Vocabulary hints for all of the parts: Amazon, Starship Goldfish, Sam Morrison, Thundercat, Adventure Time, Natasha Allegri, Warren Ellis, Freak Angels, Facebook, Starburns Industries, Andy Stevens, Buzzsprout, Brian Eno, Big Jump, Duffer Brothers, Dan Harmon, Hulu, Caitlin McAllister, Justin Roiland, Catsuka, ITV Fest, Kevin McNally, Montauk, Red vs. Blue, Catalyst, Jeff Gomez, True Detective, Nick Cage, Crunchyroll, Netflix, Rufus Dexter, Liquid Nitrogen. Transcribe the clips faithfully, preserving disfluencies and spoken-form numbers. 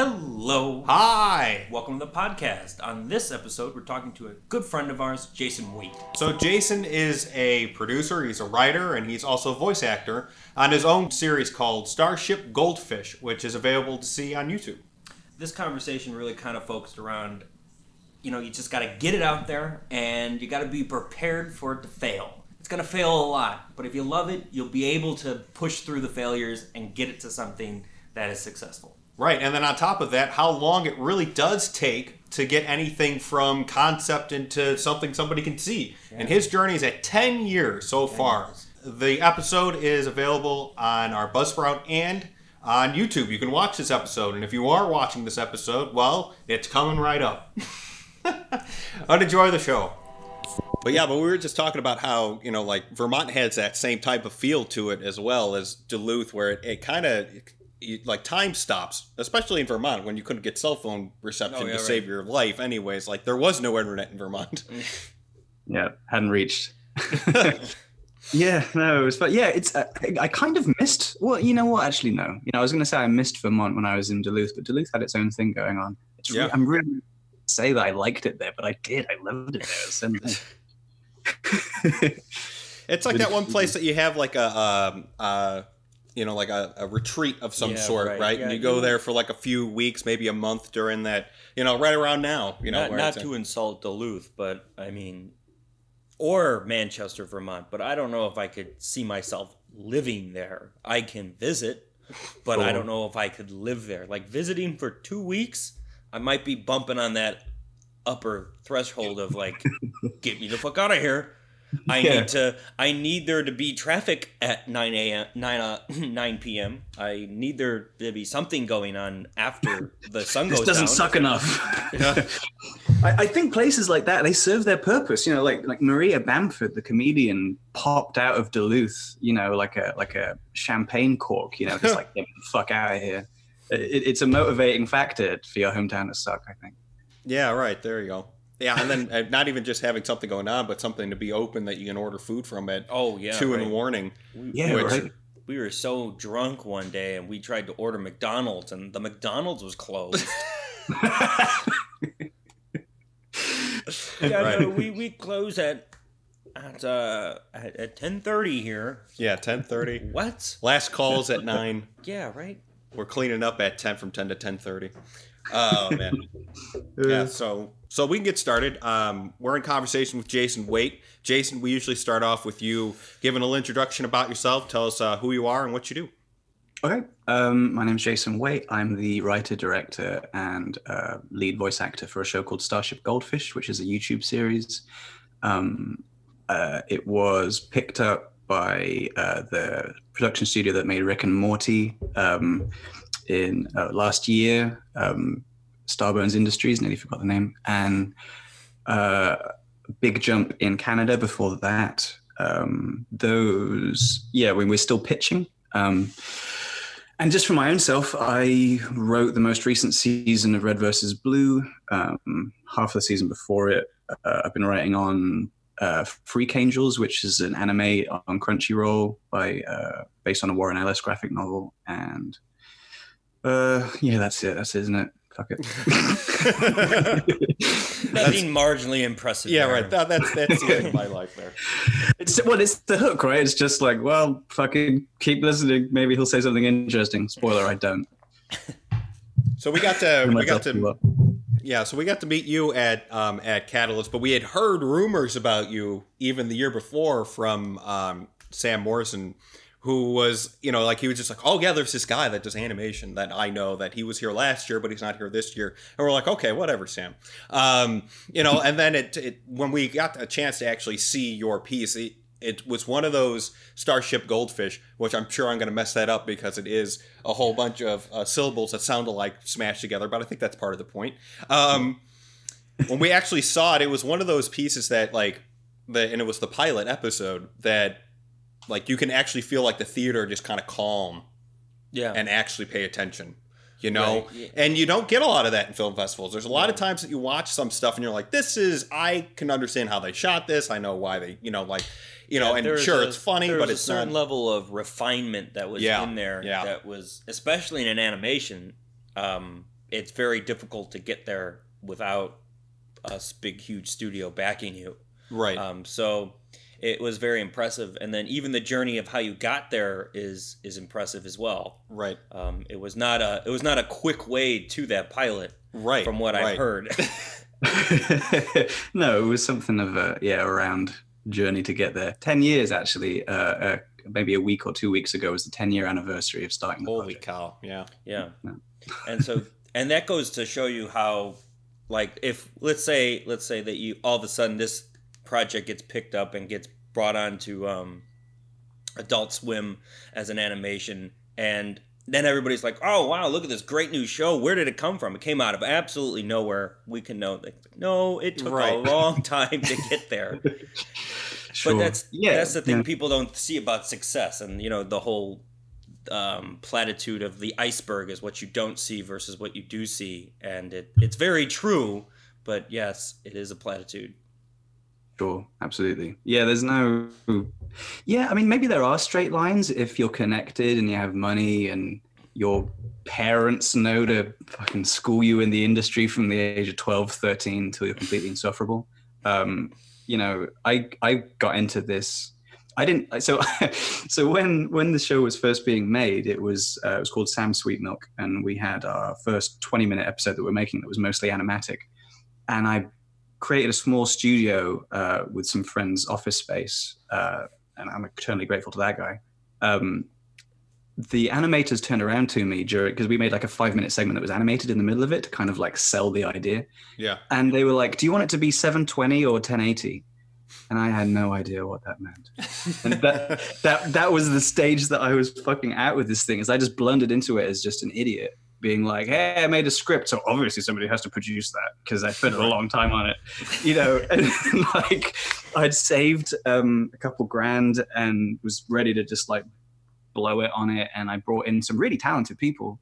Hello. Hi. Welcome to the podcast. On this episode, we're talking to a good friend of ours, Jason Wight. So Jason is a producer, he's a writer, and he's also a voice actor on his own series called Starship Goldfish, which is available to see on YouTube. This conversation really kind of focused around, you know, you just got to get it out there and you got to be prepared for it to fail. It's going to fail a lot, but if you love it, you'll be able to push through the failures and get it to something that is successful. Right, and then on top of that, how long it really does take to get anything from concept into something somebody can see. Yeah. And his journey is at ten years so far. The episode is available on our Buzzsprout and on YouTube. You can watch this episode, and if you are watching this episode, well, it's coming right up. I'd enjoy the show. But yeah, but we were just talking about how, you know, like Vermont has that same type of feel to it as well as Duluth, where it, it kind of... You, like time stops, especially in Vermont when you couldn't get cell phone reception oh, yeah, to right. save your life anyways. Like there was no internet in Vermont. Yeah, hadn't reached. Yeah, no, it was, but yeah, it's, I, I kind of missed, well, you know what, actually, no. You know, I was going to say I missed Vermont when I was in Duluth, but Duluth had its own thing going on. It's yeah. re I'm really going to say that I liked it there, but I did, I loved it there. It was it's like that one place that you have like a, um, uh, you know, like a, a retreat of some yeah, sort, right? right? Yeah, and you go yeah. there for like a few weeks, maybe a month during that, you know, right around now, you know. Not, not to insult Duluth, but I mean, or Manchester, Vermont, but I don't know if I could see myself living there. I can visit, but oh. I don't know if I could live there. Like visiting for two weeks, I might be bumping on that upper threshold of like, get me the fuck out of here. I yeah. need to. I need there to be traffic at nine a m nine p m I need there to be something going on after the sun goes down. This doesn't suck enough. Yeah. I, I think places like that, they serve their purpose. You know, like like Maria Bamford, the comedian, popped out of Duluth. You know, like a like a champagne cork. You know, just like get the fuck out of here. It, it's a motivating factor for your hometown to suck, I think. Yeah. Right. There you go. Yeah, and then uh, not even just having something going on, but something to be open that you can order food from at oh, yeah, two right. in the morning. We, yeah, which, right. We were so drunk one day, and we tried to order McDonald's, and the McDonald's was closed. yeah, right. no, we we close at at uh, at, at ten thirty here. Yeah, ten thirty. What? Last call's at nine. Yeah, right. We're cleaning up at ten from ten to ten thirty. Oh man. Yeah, so so we can get started. Um we're in conversation with Jason Wight. Jason, we usually start off with you giving a little introduction about yourself. Tell us uh, who you are and what you do. Okay. Um my name's Jason Wight. I'm the writer, director, and uh lead voice actor for a show called Starship Goldfish, which is a YouTube series. Um uh it was picked up by uh the production studio that made Rick and Morty. Um in uh, last year, um, Starburns Industries, nearly forgot the name, and uh, Big Jump in Canada before that. Um, those, yeah, we, we're still pitching. Um, and just for my own self, I wrote the most recent season of Red versus. Blue, um, half the season before it. Uh, I've been writing on uh, Freak Angels, which is an anime on Crunchyroll by uh, based on a Warren Ellis graphic novel, and Uh, yeah, that's it. That's it, isn't it? Fuck it. That being marginally impressive. Yeah, there. Right. That, that's that's the end of my life there. It's well, it's the hook, right? It's just like, well, fucking keep listening. Maybe he'll say something interesting. Spoiler, I don't. So we got to we got to yeah. So we got to meet you at um at Catalyst, but we had heard rumors about you even the year before from um Sam Morrison, who was, you know, like he was just like, oh, yeah, there's this guy that does animation that I know that he was here last year, but he's not here this year. And we're like, okay, whatever, Sam. Um, you know, and then it, it when we got a chance to actually see your piece, it, it was one of those Starship Goldfish, which I'm sure I'm going to mess that up because it is a whole bunch of uh, syllables that sound alike smashed together. But I think that's part of the point. Um, when we actually saw it, it was one of those pieces that like, the, and it was the pilot episode that, like you can actually feel like the theater just kind of calm yeah. and actually pay attention, you know, right. yeah. and you don't get a lot of that in film festivals. There's a lot yeah. of times that you watch some stuff and you're like, this is, I can understand how they shot this. I know why they, you know, like, you know, yeah, and sure, a, it's funny, but it's a certain not... level of refinement that was yeah. in there. Yeah. That was, especially in an animation, um, it's very difficult to get there without us big, huge studio backing you. Right. Um, so it was very impressive. And then even the journey of how you got there is, is impressive as well. Right. Um, it was not a, it was not a quick way to that pilot. Right. From what right. I've heard. No, it was something of a, yeah, around journey to get there. ten years actually, uh, uh, maybe a week or two weeks ago was the ten year anniversary of starting the Holy project. Cow. Yeah. Yeah. yeah. And so, and that goes to show you how, like, if let's say, let's say that you, all of a sudden this project gets picked up and gets brought on to um, Adult Swim as an animation. And then everybody's like, oh, wow, look at this great new show. Where did it come from? It came out of absolutely nowhere. We can know that. No, it took right. a long time to get there. Sure. But that's, yeah. that's the thing yeah. people don't see about success. And, you know, the whole um, platitude of the iceberg is what you don't see versus what you do see. And it, it's very true. But yes, it is a platitude. Sure, absolutely. Yeah, there's no... Yeah, I mean, maybe there are straight lines if you're connected and you have money and your parents know to fucking school you in the industry from the age of twelve, thirteen until you're completely insufferable. Um, you know, I I got into this... I didn't... So so when, when the show was first being made, it was uh, it was called Sam Sweet Milk, and we had our first twenty-minute episode that we're making that was mostly animatic. And I... created a small studio uh, with some friends' office space. Uh, and I'm eternally grateful to that guy. Um, the animators turned around to me during, because we made like a five minute segment that was animated in the middle of it to kind of like sell the idea. Yeah. And they were like, do you want it to be seven twenty or ten eighty? And I had no idea what that meant. And that, that, that was the stage that I was fucking at with this thing, is I just blundered into it as just an idiot. Being like, hey, I made a script, so obviously somebody has to produce that because I spent a long time on it, you know. And like, I'd saved um, a couple grand and was ready to just like blow it on it. And I brought in some really talented people,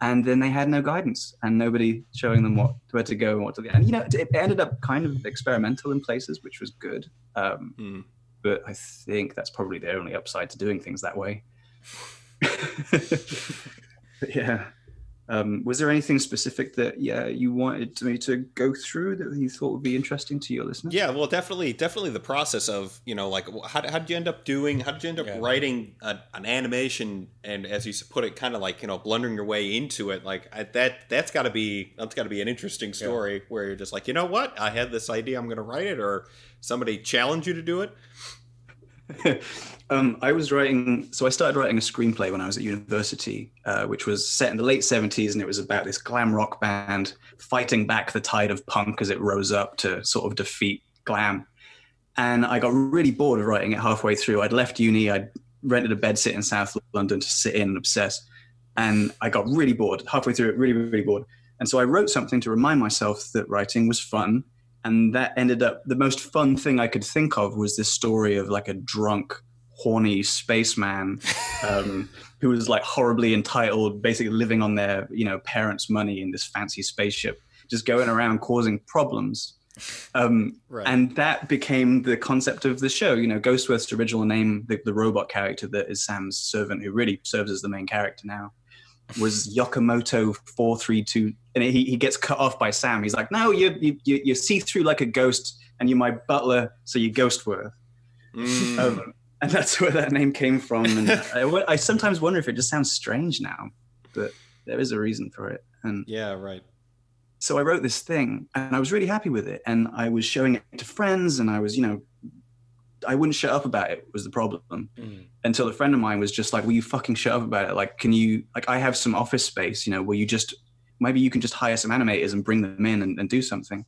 and then they had no guidance and nobody showing them what where to go and what to do. And you know, it ended up kind of experimental in places, which was good. Um, mm. But I think that's probably the only upside to doing things that way. But yeah. Um, was there anything specific that yeah you wanted me to go through that you thought would be interesting to your listeners? Yeah, well, definitely, definitely the process of, you know, like how, how did you end up doing? How did you end up yeah. writing a, an animation? And as you put it, kind of like, you know, blundering your way into it. Like I, that, that's got to be that's got to be an interesting story yeah. where you're just like, you know what, I had this idea, I'm going to write it, or somebody challenged you to do it. um, I was writing, so I started writing a screenplay when I was at university, uh, which was set in the late seventies, and it was about this glam rock band fighting back the tide of punk as it rose up to sort of defeat glam. And I got really bored of writing it halfway through. I'd left uni, I'd rented a bedsit in South London to sit in and obsess, and I got really bored. Halfway through it, really, really bored. And so I wrote something to remind myself that writing was fun. And that ended up, the most fun thing I could think of was this story of like a drunk, horny spaceman um, who was like horribly entitled, basically living on their, you know, parents' money in this fancy spaceship, just going around causing problems. Um, right. And that became the concept of the show. You know, Ghostworth's original name, the, the robot character that is Sam's servant, who really serves as the main character now, was Yokomoto four three two, and he, he gets cut off by Sam. He's like, no, you you you see through like a ghost, and you're my butler, so you're Ghostworth. Mm. Um, and that's where that name came from. And I, I sometimes wonder if it just sounds strange now, but there is a reason for it. And yeah, right. So I wrote this thing, and I was really happy with it, and I was showing it to friends, and I was, you know, I wouldn't shut up about it was the problem mm. until a friend of mine was just like, will you fucking shut up about it? Like, can you, like, I have some office space, you know, will you just, maybe you can just hire some animators and bring them in and, and do something.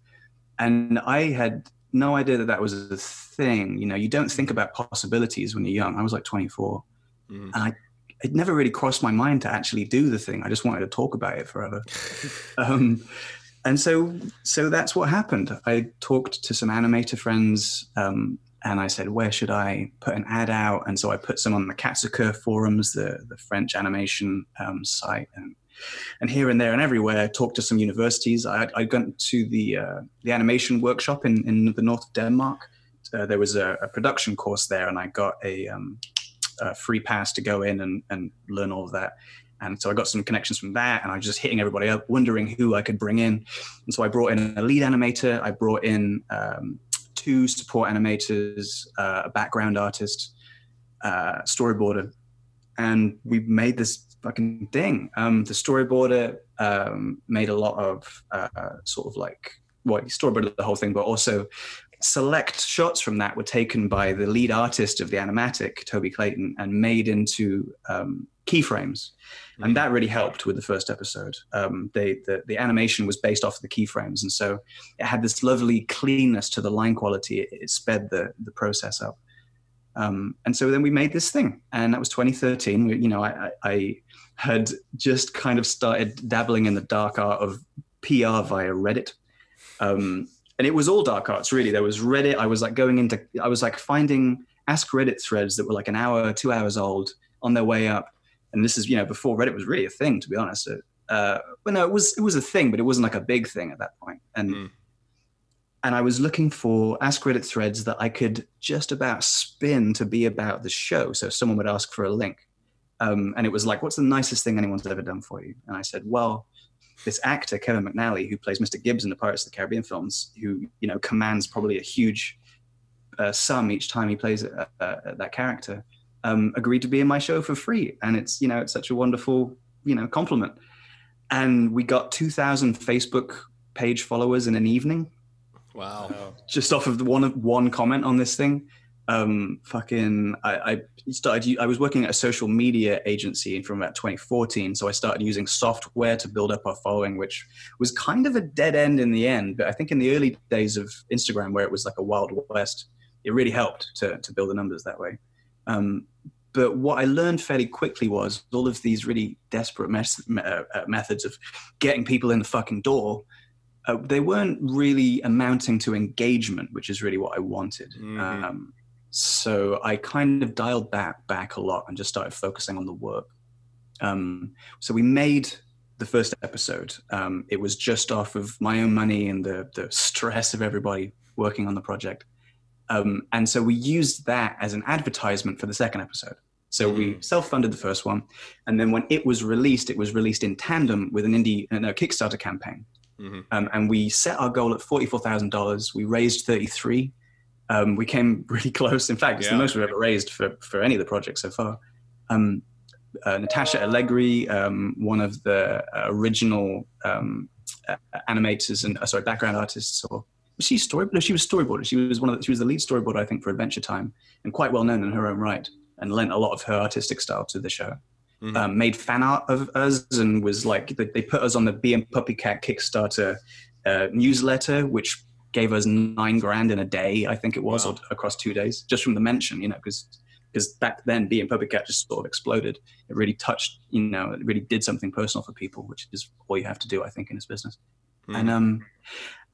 And I had no idea that that was a thing. You know, you don't think about possibilities when you're young. I was like twenty-four mm. and I, it never really crossed my mind to actually do the thing. I just wanted to talk about it forever. um, and so, so that's what happened. I talked to some animator friends, um, and I said, where should I put an ad out? And so I put some on the Catsuka forums, the, the French animation um, site, and, and here and there and everywhere. Talked to some universities. I, I'd gone to the uh, the animation workshop in, in the north of Denmark. Uh, there was a, a production course there, and I got a, um, a free pass to go in and, and learn all of that. And so I got some connections from there, and I was just hitting everybody up, wondering who I could bring in. And so I brought in a lead animator. I brought in um, two support animators, uh, a background artist, uh, storyboarder, and we made this fucking thing. Um, the storyboarder um, made a lot of uh, sort of like, well, he storyboarded the whole thing, but also select shots from that were taken by the lead artist of the animatic, Toby Clayton, and made into um, keyframes. Mm-hmm. And that really helped with the first episode. Um, they, the, the animation was based off of the keyframes. And so it had this lovely cleanness to the line quality. It, it sped the, the process up. Um, and so then we made this thing, and that was twenty thirteen. We, you know, I, I had just kind of started dabbling in the dark art of P R via Reddit. Um, And it was all dark arts, really. There was Reddit. I was like going into, I was like finding Ask Reddit threads that were like an hour, two hours old on their way up. And this is, you know, before Reddit was really a thing, to be honest. Uh, well, no, it was, it was a thing, but it wasn't like a big thing at that point. And, mm. and I was looking for Ask Reddit threads that I could just about spin to be about the show. So someone would ask for a link. Um, and it was like, what's the nicest thing anyone's ever done for you? And I said, well, this actor, Kevin McNally, who plays Mister Gibbs in the Pirates of the Caribbean films, who, you know, commands probably a huge uh, sum each time he plays uh, uh, that character, um, agreed to be in my show for free. And it's, you know, it's such a wonderful, you know, compliment. And we got two thousand Facebook page followers in an evening. Wow. Just off of the one, one comment on this thing. Um, fucking, I, I started, I was working at a social media agency from about twenty fourteen. So I started using software to build up our following, which was kind of a dead end in the end. But I think in the early days of Instagram, where it was like a wild west, it really helped to, to build the numbers that way. Um, but what I learned fairly quickly was all of these really desperate mes- uh, methods of getting people in the fucking door. Uh, they weren't really amounting to engagement, which is really what I wanted. Mm-hmm. Um, So I kind of dialed that back a lot and just started focusing on the work. Um, so we made the first episode. Um, it was just off of my own money and the, the stress of everybody working on the project. Um, and so we used that as an advertisement for the second episode. So mm. we self-funded the first one. And then when it was released, it was released in tandem with an indie uh, no, Kickstarter campaign. Mm-hmm. Um, and we set our goal at forty-four thousand dollars. We raised thirty-three thousand dollars. Um, we came really close. In fact, it's yeah. the most we've ever raised for, for any of the projects so far. Um, uh, Natasha Allegri, um, one of the uh, original um, uh, animators and uh, sorry, background artists, or was she story? No, she was storyboarder. She was one of the, she was the lead storyboarder, I think, for Adventure Time, and quite well known in her own right, and lent a lot of her artistic style to the show. Mm-hmm. Um, made fan art of us and was like they put us on the Bee and PuppyCat Kickstarter uh, newsletter, which gave us nine grand in a day, I think it was, wow. or across two days, just from the mention, you know, because because back then Bee and PuppyCat just sort of exploded. It really touched, you know, it really did something personal for people, which is all you have to do, I think, in this business. Mm. And um,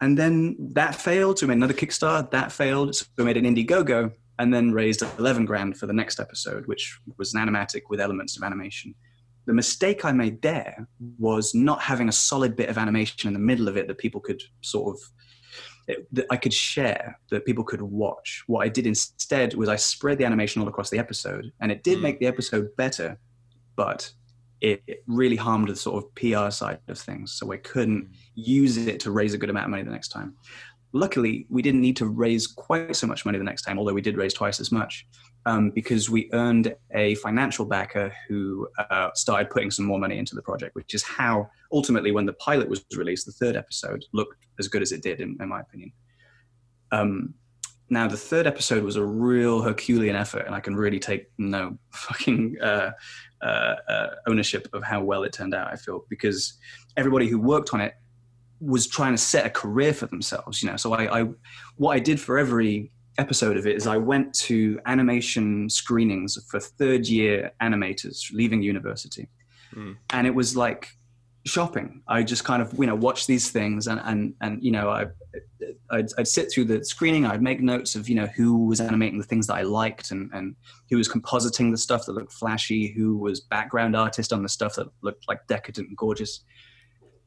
and then that failed, so we made another Kickstarter, that failed, so we made an Indiegogo, and then raised eleven grand for the next episode, which was an animatic with elements of animation. The mistake I made there was not having a solid bit of animation in the middle of it that people could sort of, It, that I could share, that people could watch. What I did instead was I spread the animation all across the episode, and it did mm. make the episode better, but it, it really harmed the sort of P R side of things. So I couldn't mm. use it to raise a good amount of money the next time. Luckily, we didn't need to raise quite so much money the next time, although we did raise twice as much, um, because we earned a financial backer who uh, started putting some more money into the project, which is how ultimately when the pilot was released, the third episode looked as good as it did, in, in my opinion. Um, now, the third episode was a real Herculean effort, and I can really take no fucking uh, uh, uh, ownership of how well it turned out, I feel, because everybody who worked on it was trying to set a career for themselves, you know. So I, I what I did for every episode of it is I went to animation screenings for third-year animators leaving university. Mm. And it was like shopping. I just kind of, you know, watch these things and, and, and you know, I, I'd, I'd sit through the screening. I'd make notes of, you know, who was animating the things that I liked and, and who was compositing the stuff that looked flashy, who was background artist on the stuff that looked like decadent and gorgeous.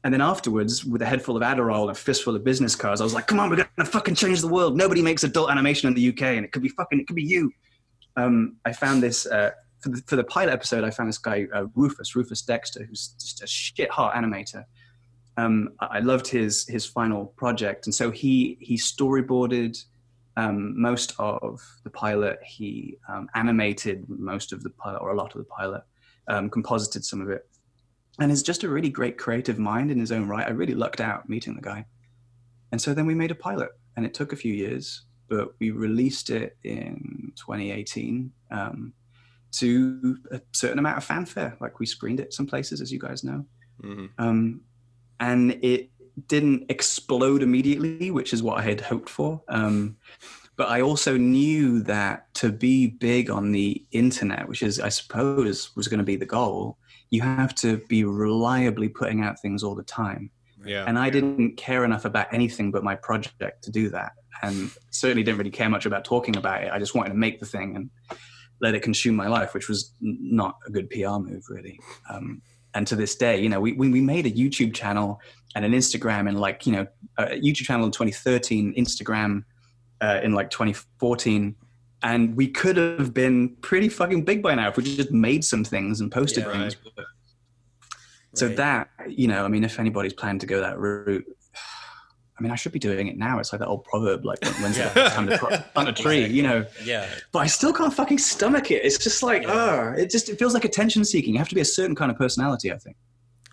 And then afterwards, with a head full of Adderall and a fistful of business cards, I was like, come on, we're going to fucking change the world. Nobody makes adult animation in the U K, and it could be fucking, it could be you. Um, I found this uh, for the, for the pilot episode, I found this guy, uh, Rufus, Rufus Dexter, who's just a shit-hot animator. Um, I loved his his final project, and so he he storyboarded um, most of the pilot. He um, animated most of the pilot, or a lot of the pilot, um, composited some of it, and is just a really great creative mind in his own right. I really lucked out meeting the guy, and so then we made a pilot, and it took a few years, but we released it in twenty eighteen um, to a certain amount of fanfare. Like, we screened it some places, as you guys know. Mm-hmm. Um, and it didn't explode immediately, which is what I had hoped for. Um, but I also knew that to be big on the internet, which is, I suppose, was going to be the goal, you have to be reliably putting out things all the time. Yeah. And I didn't care enough about anything but my project to do that. And certainly didn't really care much about talking about it. I just wanted to make the thing and let it consume my life, which was not a good P R move, really. Um, And to this day, you know, we, we made a YouTube channel and an Instagram in like, you know, a YouTube channel in twenty thirteen, Instagram uh, in like twenty fourteen. And we could have been pretty fucking big by now if we just made some things and posted yeah, right. things. Right. So that, you know, I mean, if anybody's planned to go that route, I mean, I should be doing it now. It's like that old proverb, like, when's yeah. the time to plant a tree, you know? Yeah. But I still can't fucking stomach it. It's just like, yeah. oh, it just, it feels like attention seeking. You have to be a certain kind of personality, I think.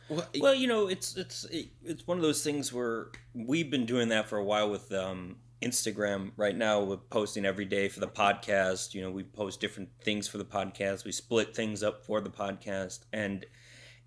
Well, well you know, it's, it's, it's one of those things where we've been doing that for a while with um, Instagram right now. We're posting every day for the podcast. You know, we post different things for the podcast. We split things up for the podcast. And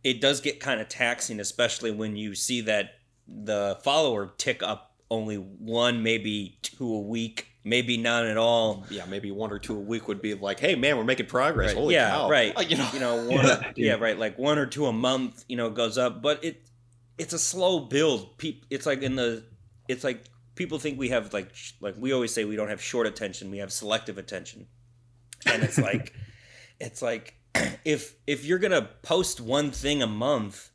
it does get kind of taxing, especially when you see that the follower tick up only one, maybe two a week, maybe none at all. Yeah, maybe one or two a week would be like, hey, man, we're making progress. Right. Holy yeah, cow. Right. Like, you know, you know one, yeah, yeah, right. Like one or two a month, you know, goes up. But it it's a slow build. People, it's like in the, it's like people think we have like, like we always say we don't have short attention. We have selective attention. And it's like, it's like if if you're going to post one thing a month,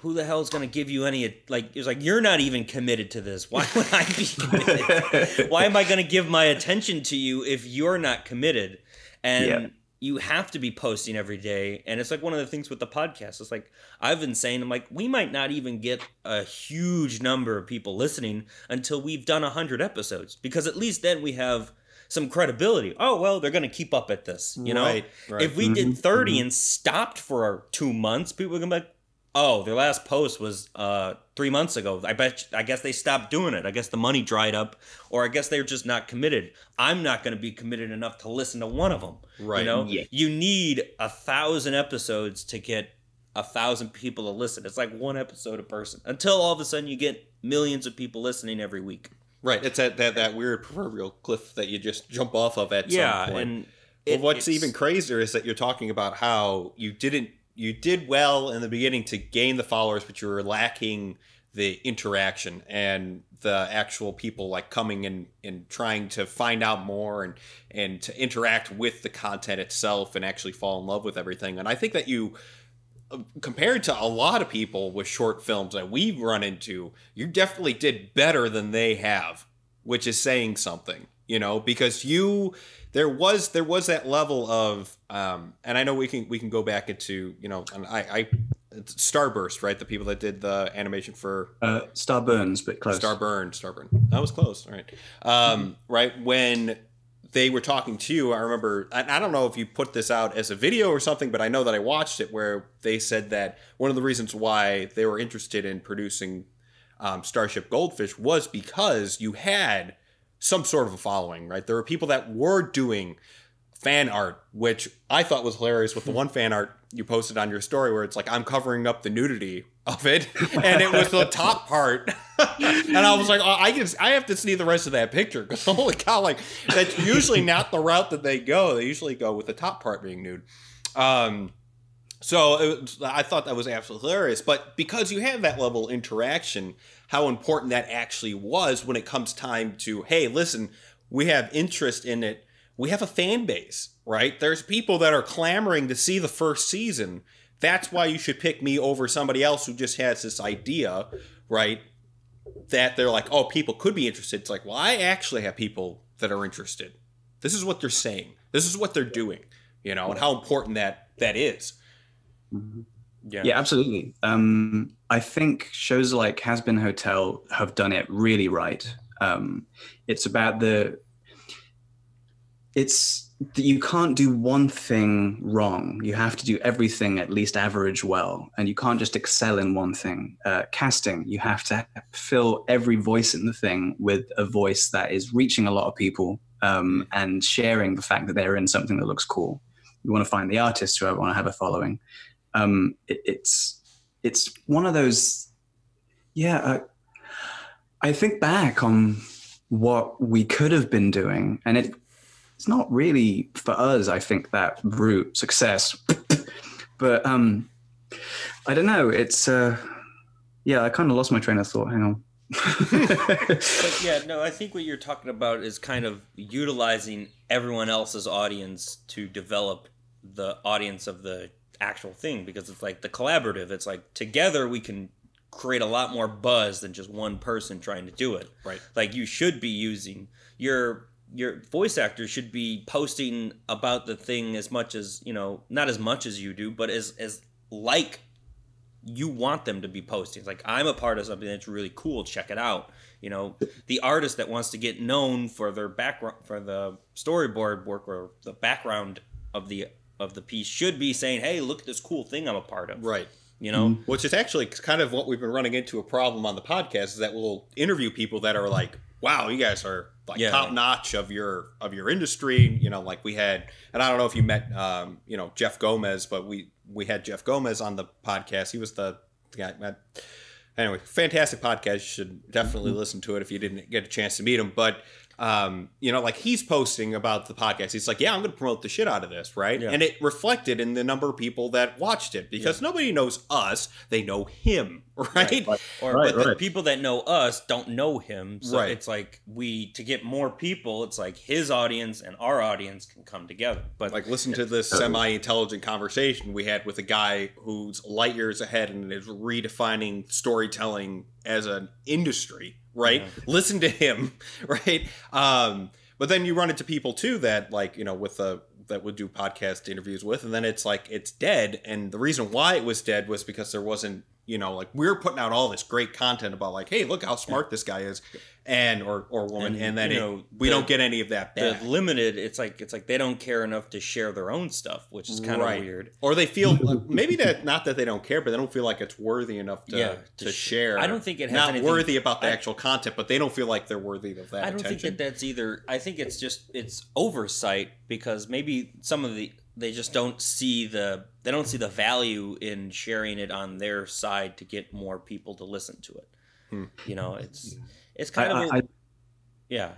who the hell is going to give you any, like, it's like, you're not even committed to this. Why would I be committed? Why am I going to give my attention to you if you're not committed? And yeah. you have to be posting every day. And it's like one of the things with the podcast. It's like, I've been saying, I'm like, we might not even get a huge number of people listening until we've done a hundred episodes, because at least then we have some credibility. Oh, well, they're going to keep up at this. You know, right, right. If we did thirty mm-hmm. and stopped for our two months, people are going to be like, oh, their last post was uh, three months ago. I bet. I guess they stopped doing it. I guess the money dried up, or I guess they're just not committed. I'm not going to be committed enough to listen to one of them. Right. You know, yeah. you need a thousand episodes to get a thousand people to listen. It's like one episode a person until all of a sudden you get millions of people listening every week. Right. It's that that, that weird proverbial cliff that you just jump off of at yeah, some point. And well, it, what's even crazier is that you're talking about how you didn't. You did well in the beginning to gain the followers, but you were lacking the interaction and the actual people like coming and, and trying to find out more and, and to interact with the content itself and actually fall in love with everything. And I think that you, compared to a lot of people with short films that we've run into, you definitely did better than they have, which is saying something, you know, because you... There was there was that level of, um, and I know we can we can go back into, you know, and I, I it's Starburst, right? The people that did the animation for uh, Starburns, but close. Starburn, Starburn. That was close. All right, um, right when they were talking to you, I remember. I, I don't know if you put this out as a video or something, but I know that I watched it where they said that one of the reasons why they were interested in producing um, Starship Goldfish was because you had some sort of a following, right? There were people that were doing fan art, which I thought was hilarious with the one fan art you posted on your story where it's like, I'm covering up the nudity of it. And it was the top part. And I was like, oh, I can, I have to see the rest of that picture because holy cow, like that's usually not the route that they go. They usually go with the top part being nude. Um, so it was, I thought that was absolutely hilarious. But because you have that level of interaction, how important that actually was when it comes time to, hey, listen, we have interest in it. We have a fan base, right? There's people that are clamoring to see the first season. That's why you should pick me over somebody else who just has this idea, right? That they're like, oh, people could be interested. It's like, well, I actually have people that are interested. This is what they're saying. This is what they're doing. you know, and how important that that is. Mm-hmm. Yeah. Yeah, absolutely. Um, I think shows like Has Been Hotel have done it really right. Um, it's about the, it's, you can't do one thing wrong. You have to do everything at least average well, and you can't just excel in one thing. Uh, casting, you have to fill every voice in the thing with a voice that is reaching a lot of people, um, and sharing the fact that they're in something that looks cool. You want to find the artists who want to have a following. Um, it, it's it's one of those, yeah, uh, I think back on what we could have been doing, and it, it's not really for us, I think, that route, success. But um, I don't know, it's, uh, yeah, I kind of lost my train of thought, hang on. But yeah, no, I think what you're talking about is kind of utilizing everyone else's audience to develop the audience of the actual thing, because it's like the collaborative, it's like together we can create a lot more buzz than just one person trying to do it, right? Like you should be using your your voice actor should be posting about the thing as much as, you know, not as much as you do, but as as like you want them to be posting. It's like, I'm a part of something that's really cool, check it out. You know, the artist that wants to get known for their background, for the storyboard work or the background of the of the piece, should be saying, hey, look at this cool thing I'm a part of. Right. You know, mm-hmm. Which is actually kind of what we've been running into a problem on the podcast, is that we'll interview people that are like, wow, you guys are like yeah. top notch of your, of your industry. You know, like we had, and I don't know if you met, um, you know, Jeff Gomez, but we, we had Jeff Gomez on the podcast. He was the, the guy, man. Anyway, fantastic podcast. You should definitely mm-hmm. listen to it if you didn't get a chance to meet him. But Um, you know, like he's posting about the podcast. He's like, yeah, I'm going to promote the shit out of this, right? Yeah. And it reflected in the number of people that watched it, because yeah. nobody knows us. They know him, right? right, right. Or right, but right. the people that know us don't know him. So right. it's like we, to get more people, it's like his audience and our audience can come together. But like, listen to this semi-intelligent conversation we had with a guy who's light years ahead and is redefining storytelling as an industry. Right. Yeah. Listen to him. Right. Um, but then you run into people, too, that like, you know, with the that would do podcast interviews with. And then it's like it's dead. And the reason why it was dead was because there wasn't, you know, like we were putting out all this great content about like, hey, look how smart this guy is and or, or woman. And, and then you know, it, we the, don't get any of that back. The limited. It's like it's like they don't care enough to share their own stuff, which is kind of right. weird. Or they feel like, maybe that not that they don't care, but they don't feel like it's worthy enough to, yeah, to, to share. I don't think it has not anything, worthy about the I, actual content, but they don't feel like they're worthy of that. I don't attention. think that that's either. I think it's just it's oversight, because maybe some of the. They just don't see the they don't see the value in sharing it on their side to get more people to listen to it. Hmm. You know, it's it's kind I, of a, I, yeah.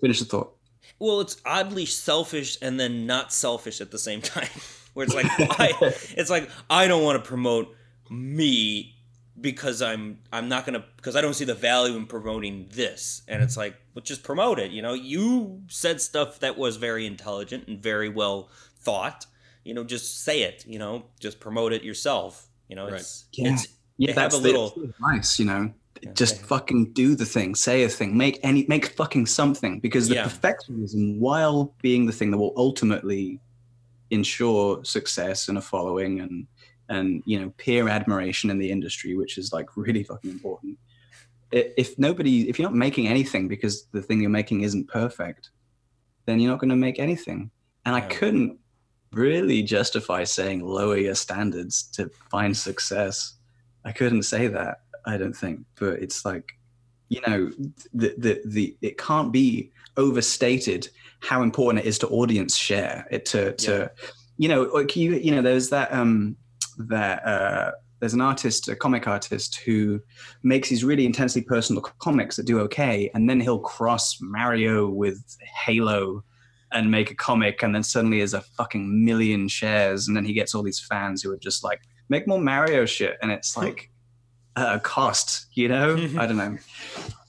Finish the thought. Well, it's oddly selfish and then not selfish at the same time. Where it's like, why? It's like I don't want to promote me because I'm I'm not gonna because I don't see the value in promoting this. And it's like, well, just promote it. You know, you said stuff that was very intelligent and very well thought, you know, just say it, you know, just promote it yourself, you know, right. it's, yeah. it's, yeah, that's have a little advice, you know, yeah, just yeah. fucking do the thing, say a thing, make any, make fucking something, because the yeah. perfectionism, while being the thing that will ultimately ensure success and a following and, and, you know, peer admiration in the industry, which is like really fucking important. If nobody, if you're not making anything because the thing you're making isn't perfect, then you're not going to make anything. And yeah. I couldn't really justify saying lower your standards to find success. I couldn't say that, I don't think, but it's like, you know, the the the it can't be overstated how important it is to audience share it to to yeah. you know, like you you know there's that um that uh there's an artist, a comic artist, who makes these really intensely personal comics that do okay, and then he'll cross Mario with Halo and make a comic, and then suddenly is a fucking million shares, and then he gets all these fans who are just like, make more Mario shit, and it's like at a cost, you know? I don't know.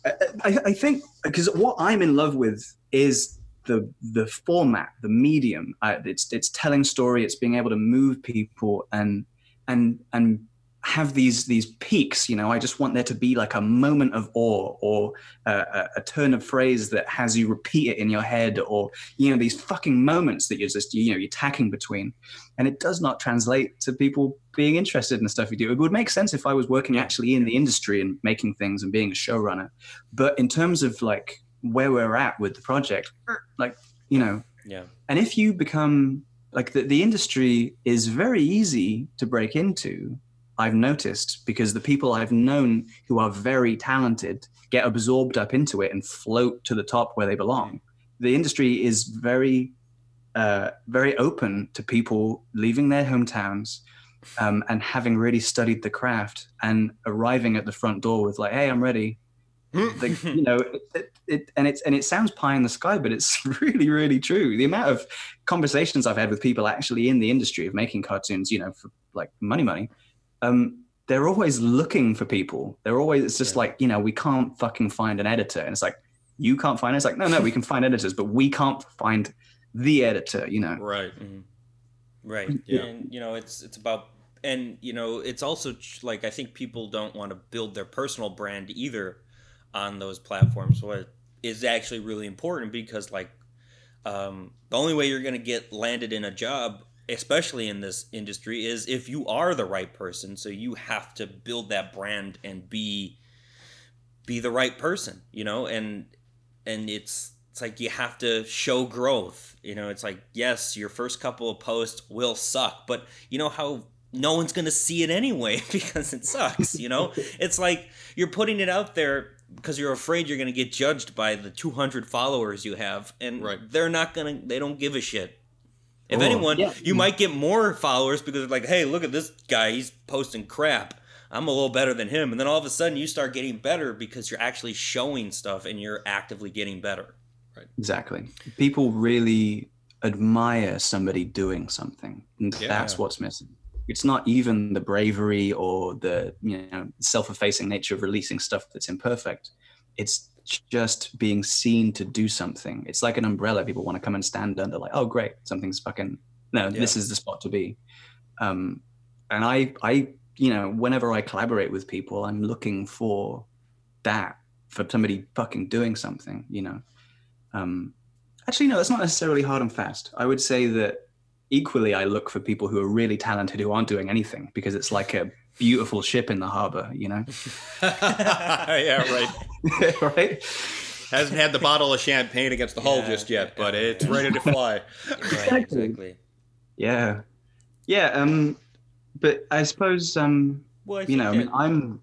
I, I, I think, because what I'm in love with is the the format, the medium. I, it's it's telling story, it's being able to move people and and and have these these peaks, you know, I just want there to be like a moment of awe, or uh, a, a turn of phrase that has you repeat it in your head, or, you know, these fucking moments that you're just, you know, you're tacking between. And it does not translate to people being interested in the stuff you do. It would make sense if I was working actually in the industry and making things and being a showrunner. But in terms of like where we're at with the project, like, you know, yeah. And if you become like the, the industry is very easy to break into, I've noticed, because the people I've known who are very talented get absorbed up into it and float to the top where they belong. The industry is very, uh, very open to people leaving their hometowns um, and having really studied the craft and arriving at the front door with like, hey, I'm ready. the, you know, it, it, and it's and it sounds pie in the sky, but it's really, really true. The amount of conversations I've had with people actually in the industry of making cartoons, you know, for like money, money, um, they're always looking for people. They're always, it's just yeah. like, you know, we can't fucking find an editor. And it's like, you can't find it. It's like, no, no, we can find editors, but we can't find the editor, you know. Right. Mm-hmm. Right. Yeah. And, you know, it's it's about, and, you know, it's also like, I think people don't want to build their personal brand either on those platforms. So it is actually really important, because like um, the only way you're going to get landed in a job, especially in this industry, is if you are the right person. So you have to build that brand and be be the right person, you know, and and it's it's like you have to show growth. You know, it's like, yes, your first couple of posts will suck, but you know how no one's going to see it anyway because it sucks, you know. It's like you're putting it out there because you're afraid you're going to get judged by the two hundred followers you have, and right. they're not going to, they don't give a shit. If oh, anyone, yeah. you might get more followers because they're like, hey, look at this guy, he's posting crap, I'm a little better than him. And then all of a sudden you start getting better because you're actually showing stuff and you're actively getting better. Right. Exactly. People really admire somebody doing something, and yeah. that's what's missing. It's not even the bravery or the, you know, self-effacing nature of releasing stuff that's imperfect. It's just being seen to do something. It's like an umbrella people want to come and stand under, like, oh, great, something's fucking, no, yeah. this is the spot to be. Um, and I, I, you know, whenever I collaborate with people, I'm looking for that, for somebody fucking doing something, you know. Um, actually, no, that's not necessarily hard and fast. I would say that equally, I look for people who are really talented who aren't doing anything, because it's like a beautiful ship in the harbor, you know? Yeah, right. Right? Hasn't had the bottle of champagne against the yeah, hull just yet, but yeah, it's yeah. ready to fly. Right, exactly. Yeah. Yeah, um, but I suppose, um, well, I you know, I mean, I'm,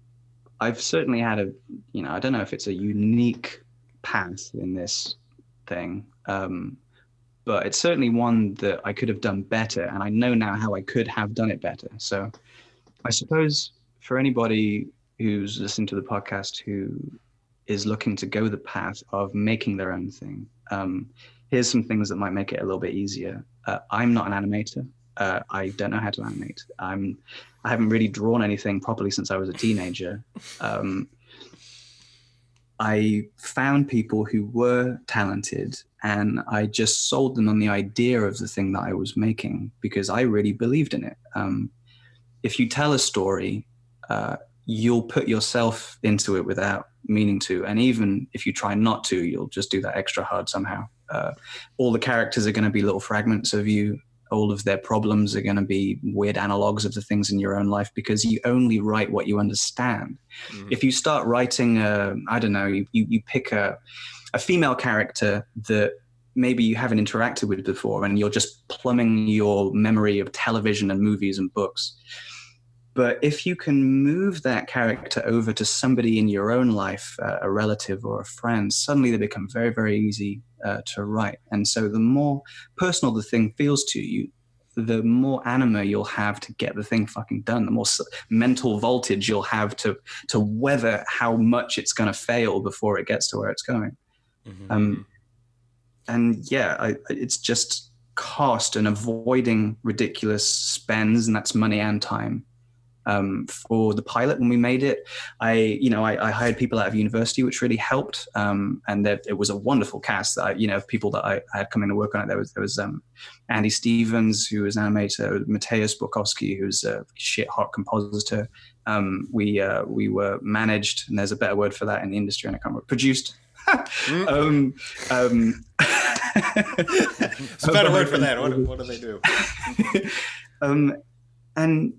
I've certainly had a, you know, I don't know if it's a unique path in this thing, um, but it's certainly one that I could have done better, and I know now how I could have done it better. So I suppose for anybody who's listening to the podcast who is looking to go the path of making their own thing, um, here's some things that might make it a little bit easier. Uh, I'm not an animator. Uh, I don't know how to animate. I'm, I haven't really drawn anything properly since I was a teenager. Um, I found people who were talented, and I just sold them on the idea of the thing that I was making because I really believed in it. Um, if you tell a story, uh, you'll put yourself into it without meaning to. And even if you try not to, you'll just do that extra hard somehow. Uh, all the characters are going to be little fragments of you. All of their problems are going to be weird analogs of the things in your own life, because you only write what you understand. Mm. If you start writing, a, I don't know, you, you pick a, a female character that maybe you haven't interacted with before, and you're just plumbing your memory of television and movies and books. But if you can move that character over to somebody in your own life, uh, a relative or a friend, suddenly they become very, very easy uh, to write. And so the more personal the thing feels to you, the more anima you'll have to get the thing fucking done, the more mental voltage you'll have to to weather how much it's going to fail before it gets to where it's going. Mm-hmm. Um, and yeah, I, it's just cost and avoiding ridiculous spends, and that's money and time. um, for the pilot when we made it. I, you know, I, I hired people out of university, which really helped. Um, and there, it was a wonderful cast, that I, you know, of people that I, I had come in to work on it. There was, there was um, Andy Stevens, who was an animator, Mateusz Borkowski, who's a shit hot compositor. Um, we uh, we were managed, and there's a better word for that in the industry, and I can't remember, produced. um, um, it's a better word for that. What, what do they do? um, and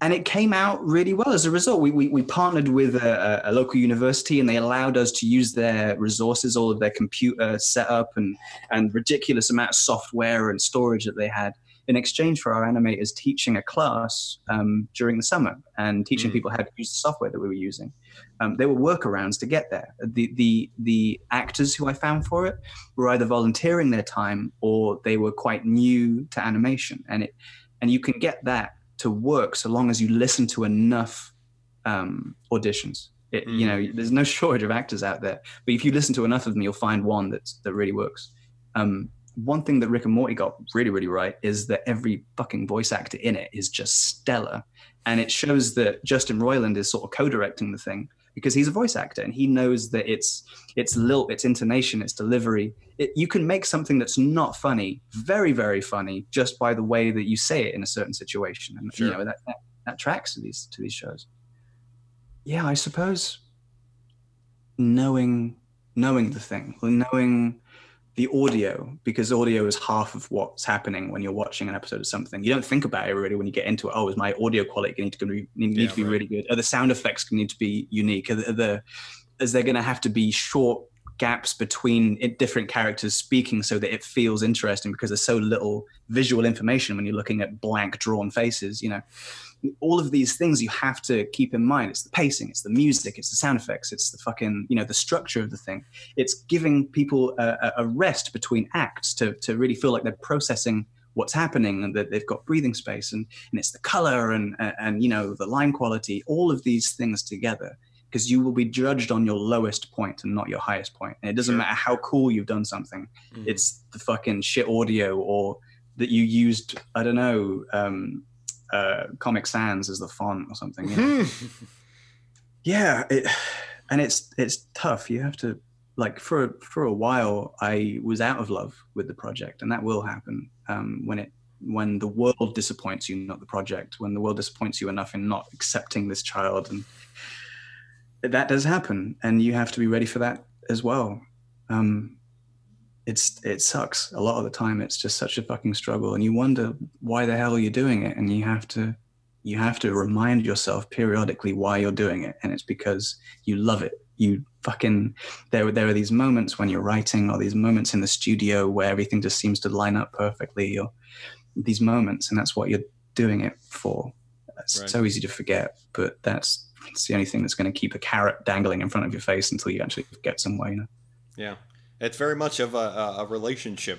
and it came out really well as a result. We we, we partnered with a, a local university, and they allowed us to use their resources, all of their computer setup and and ridiculous amount of software and storage that they had, in exchange for our animators teaching a class um, during the summer and teaching mm. people how to use the software that we were using. Um, there were workarounds to get there. The, the, the actors who I found for it were either volunteering their time or they were quite new to animation. And, it, and you can get that to work so long as you listen to enough um, auditions. It, mm. You know, there's no shortage of actors out there, but if you listen to enough of them, you'll find one that's, that really works. Um, One thing that Rick and Morty got really, really right is that every fucking voice actor in it is just stellar. And it shows that Justin Roiland is sort of co-directing the thing because he's a voice actor and he knows that it's it's lilt, it's intonation, it's delivery. It, you can make something that's not funny, very, very funny, just by the way that you say it in a certain situation. And sure. you know, that, that, that tracks to these, to these shows. Yeah, I suppose knowing, knowing the thing, knowing... the audio, because audio is half of what's happening when you're watching an episode of something. You don't think about it really when you get into it. Oh, is my audio quality going to be, need yeah, to be right. really good? Are the sound effects going to need to be unique? Are the, are the, is there going to have to be short gaps between it, different characters speaking so that it feels interesting because there's so little visual information when you're looking at blank drawn faces? You know, all of these things you have to keep in mind. It's the pacing, it's the music, it's the sound effects, it's the fucking, you know, the structure of the thing. It's giving people a, a rest between acts to, to really feel like they're processing what's happening and that they've got breathing space, and, and it's the color and, and, and, you know, the line quality, all of these things together, because you will be judged on your lowest point and not your highest point. And it doesn't sure. matter how cool you've done something. Mm. It's the fucking shit audio, or that you used, I don't know, um, Uh, Comic Sans as the font or something. You know? yeah, it, and it's it's tough. You have to, like, for for a while I was out of love with the project, and that will happen um, when it when the world disappoints you, not the project. When the world disappoints you enough in not accepting this child, and that does happen, and you have to be ready for that as well. Um, It's it sucks a lot of the time. It's just such a fucking struggle, and you wonder why the hell you're doing it, and you have to you have to remind yourself periodically why you're doing it, and it's because you love it. You fucking there there are these moments when you're writing, or these moments in the studio where everything just seems to line up perfectly, or these moments, and that's what you're doing it for. It's right. so easy to forget, but that's it's the only thing that's going to keep a carrot dangling in front of your face until you actually get somewhere, you know? Yeah. It's very much of a, a relationship.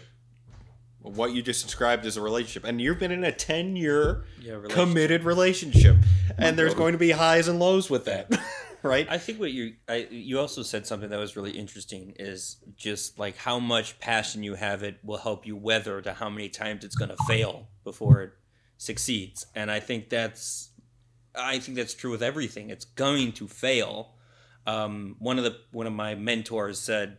What you just described is a relationship. And you've been in a ten-year yeah, relationship. committed relationship. And there's going to be highs and lows with that, right? I think what you I, you also said something that was really interesting is just like how much passion you have. It will help you weather to how many times it's going to fail before it succeeds. And I think that's I think that's true with everything. It's going to fail. Um, one of the one of my mentors said,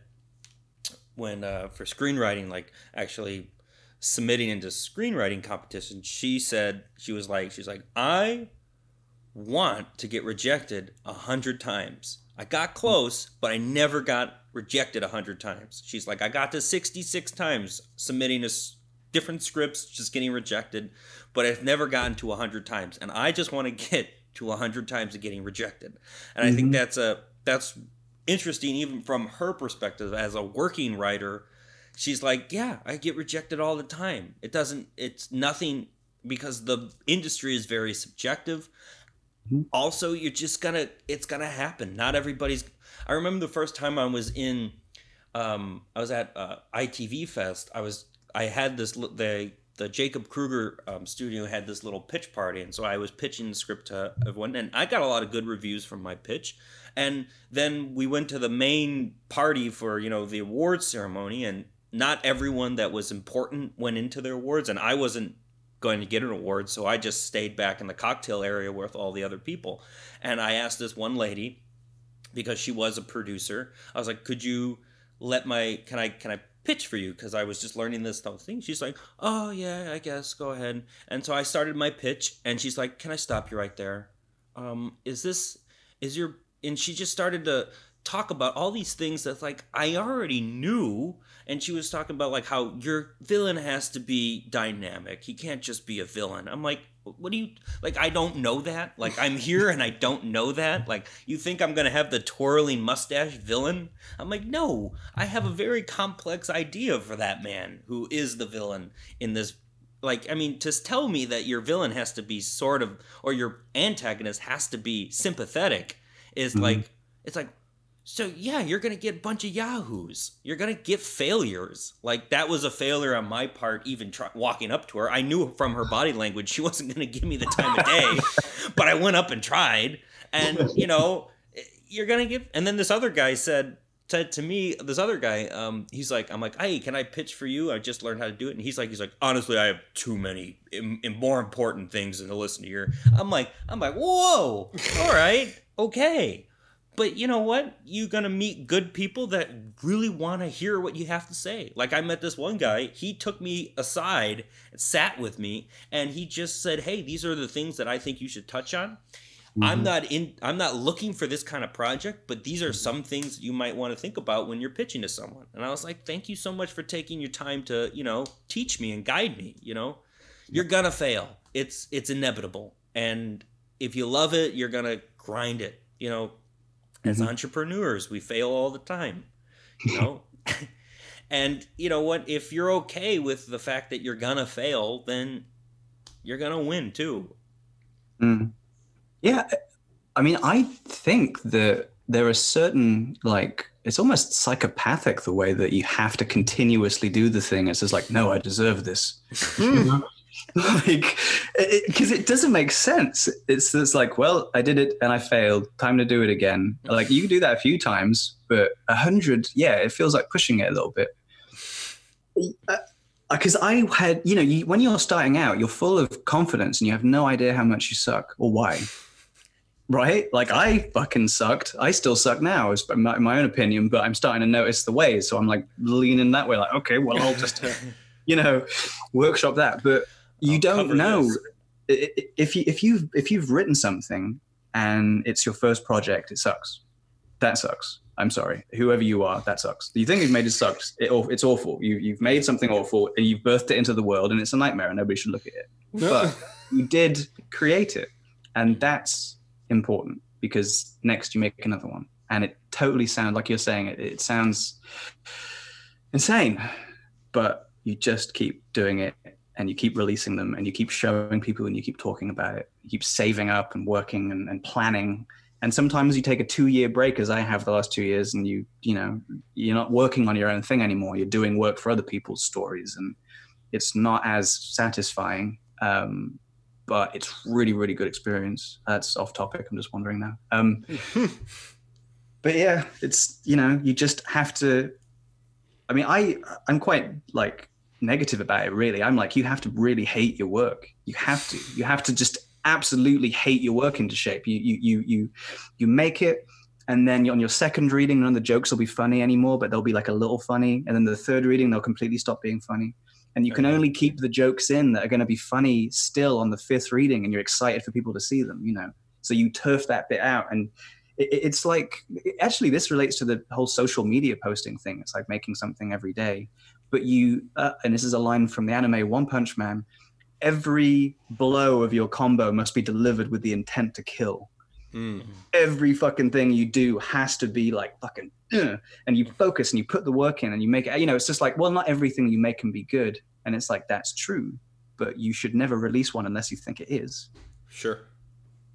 when uh, for screenwriting, like actually submitting into screenwriting competition, she said, she was like, she's like, I want to get rejected a hundred times. I got close, but I never got rejected a hundred times. She's like, I got to sixty-six times submitting a s different scripts, just getting rejected, but I've never gotten to a hundred times. And I just want to get to a hundred times of getting rejected. And mm-hmm. I think that's a, that's, interesting even from her perspective as a working writer. She's like, yeah, I get rejected all the time. It doesn't, it's nothing, because the industry is very subjective. Also, you're just gonna, it's gonna happen. Not everybody's. I remember the first time I was in um I was at uh, I T V Fest. I was I had this the the Jacob Kruger um, studio had this little pitch party, and so I was pitching the script to everyone, and I got a lot of good reviews from my pitch. And then we went to the main party for, you know, the awards ceremony, and not everyone that was important went into their awards. And I wasn't going to get an award, so I just stayed back in the cocktail area with all the other people. And I asked this one lady, because she was a producer, I was like, could you let my, can I, can I pitch for you? Because I was just learning this whole thing. She's like, oh, yeah, I guess, go ahead. And so I started my pitch, and she's like, can I stop you right there? Um, is this, is your, and she just started to talk about all these things that, like, I already knew. And she was talking about, like, how your villain has to be dynamic. He can't just be a villain. I'm like, what do you, like, I don't know that. Like, I'm here and I don't know that. Like, you think I'm going to have the twirling mustache villain? I'm like, no, I have a very complex idea for that man who is the villain in this. Like, I mean, just tell me that your villain has to be sort of, or your antagonist has to be sympathetic is mm-hmm. like, it's like, so, yeah, you're going to get a bunch of yahoos. You're going to get failures. Like, that was a failure on my part, even try- walking up to her. I knew from her body language she wasn't going to give me the time of day, but I went up and tried. And, you know, you're going to get... And then this other guy said, said to me, this other guy, um, he's like, I'm like, hey, can I pitch for you? I just learned how to do it. And he's like, he's like, honestly, I have too many im- im- more important things than to listen to your... I'm like, I'm like, whoa, all right, okay. But you know what? You're going to meet good people that really want to hear what you have to say. Like, I met this one guy. He took me aside, sat with me, and he just said, hey, these are the things that I think you should touch on. Mm-hmm. I'm not in. I'm not looking for this kind of project, but these are some things you might want to think about when you're pitching to someone. And I was like, thank you so much for taking your time to, you know, teach me and guide me. You know, you're going to fail. It's, it's inevitable. And if you love it, you're going to grind it, you know. As mm-hmm. entrepreneurs, we fail all the time, you know, and you know what, if you're okay with the fact that you're going to fail, then you're going to win too. Mm. Yeah. I mean, I think that there are certain, like, it's almost psychopathic the way that you have to continuously do the thing. It's just like, no, I deserve this. Like, because it, it doesn't make sense. It's just like, well, I did it and I failed. Time to do it again. Like, you can do that a few times, but a hundred, yeah, it feels like pushing it a little bit. Because I had, you know, you, when you're starting out, you're full of confidence and you have no idea how much you suck or why. Right? Like, I fucking sucked. I still suck now, is my, my own opinion, but I'm starting to notice the ways. So I'm like leaning that way, like, okay, well, I'll just, you know, workshop that. But you I'll don't know this. if you if you've if you've written something and it's your first project, it sucks. That sucks. I'm sorry, whoever you are, that sucks. You think you've made it sucks. It, it's awful. You you've made something awful and you've birthed it into the world and it's a nightmare and nobody should look at it. But you did create it, and that's important because next you make another one. And it totally sounds like you're saying it. It sounds insane, but you just keep doing it. And you keep releasing them and you keep showing people and you keep talking about it. You keep saving up and working and, and planning. And sometimes you take a two year break, as I have the last two years, and you, you know, you're not working on your own thing anymore. You're doing work for other people's stories and it's not as satisfying, um, but it's really, really good experience. That's off topic. I'm just wondering now. Um, but yeah, it's, you know, you just have to, I mean, I, I'm quite like, negative about it, really. I'm like, you have to really hate your work. You have to. You have to just absolutely hate your work into shape. You you you you you make it, and then on your second reading, none of the jokes will be funny anymore, but they'll be like a little funny. And then the third reading, they'll completely stop being funny. And you okay. can only keep the jokes in that are going to be funny still on the fifth reading, and you're excited for people to see them, you know. So you turf that bit out, and it, it's like, actually, this relates to the whole social media posting thing. It's like making something every day. But you, uh, and this is a line from the anime One Punch Man, every blow of your combo must be delivered with the intent to kill. Mm. Every fucking thing you do has to be like fucking, uh, and you focus and you put the work in and you make it, you know, it's just like, well, not everything you make can be good. And it's like, that's true, but you should never release one unless you think it is. Sure.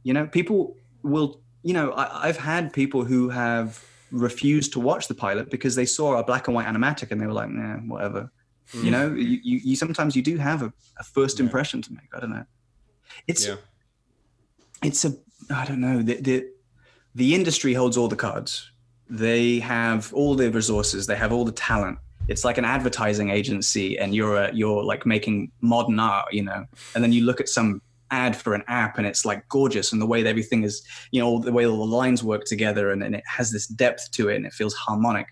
You know, people will, you know, I, I've had people who have refused to watch the pilot because they saw a black and white animatic and they were like, nah, whatever. Mm. You know, you, you, you sometimes you do have a, a first yeah. impression to make. I don't know. It's, yeah. it's a, I don't know. The, the the industry holds all the cards. They have all the resources. They have all the talent. it's like an advertising agency and you're a, you're like making modern art, you know, and then you look at some ad for an app and it's like gorgeous, and the way that everything is, you know, the way all the lines work together, and, and it has this depth to it and it feels harmonic.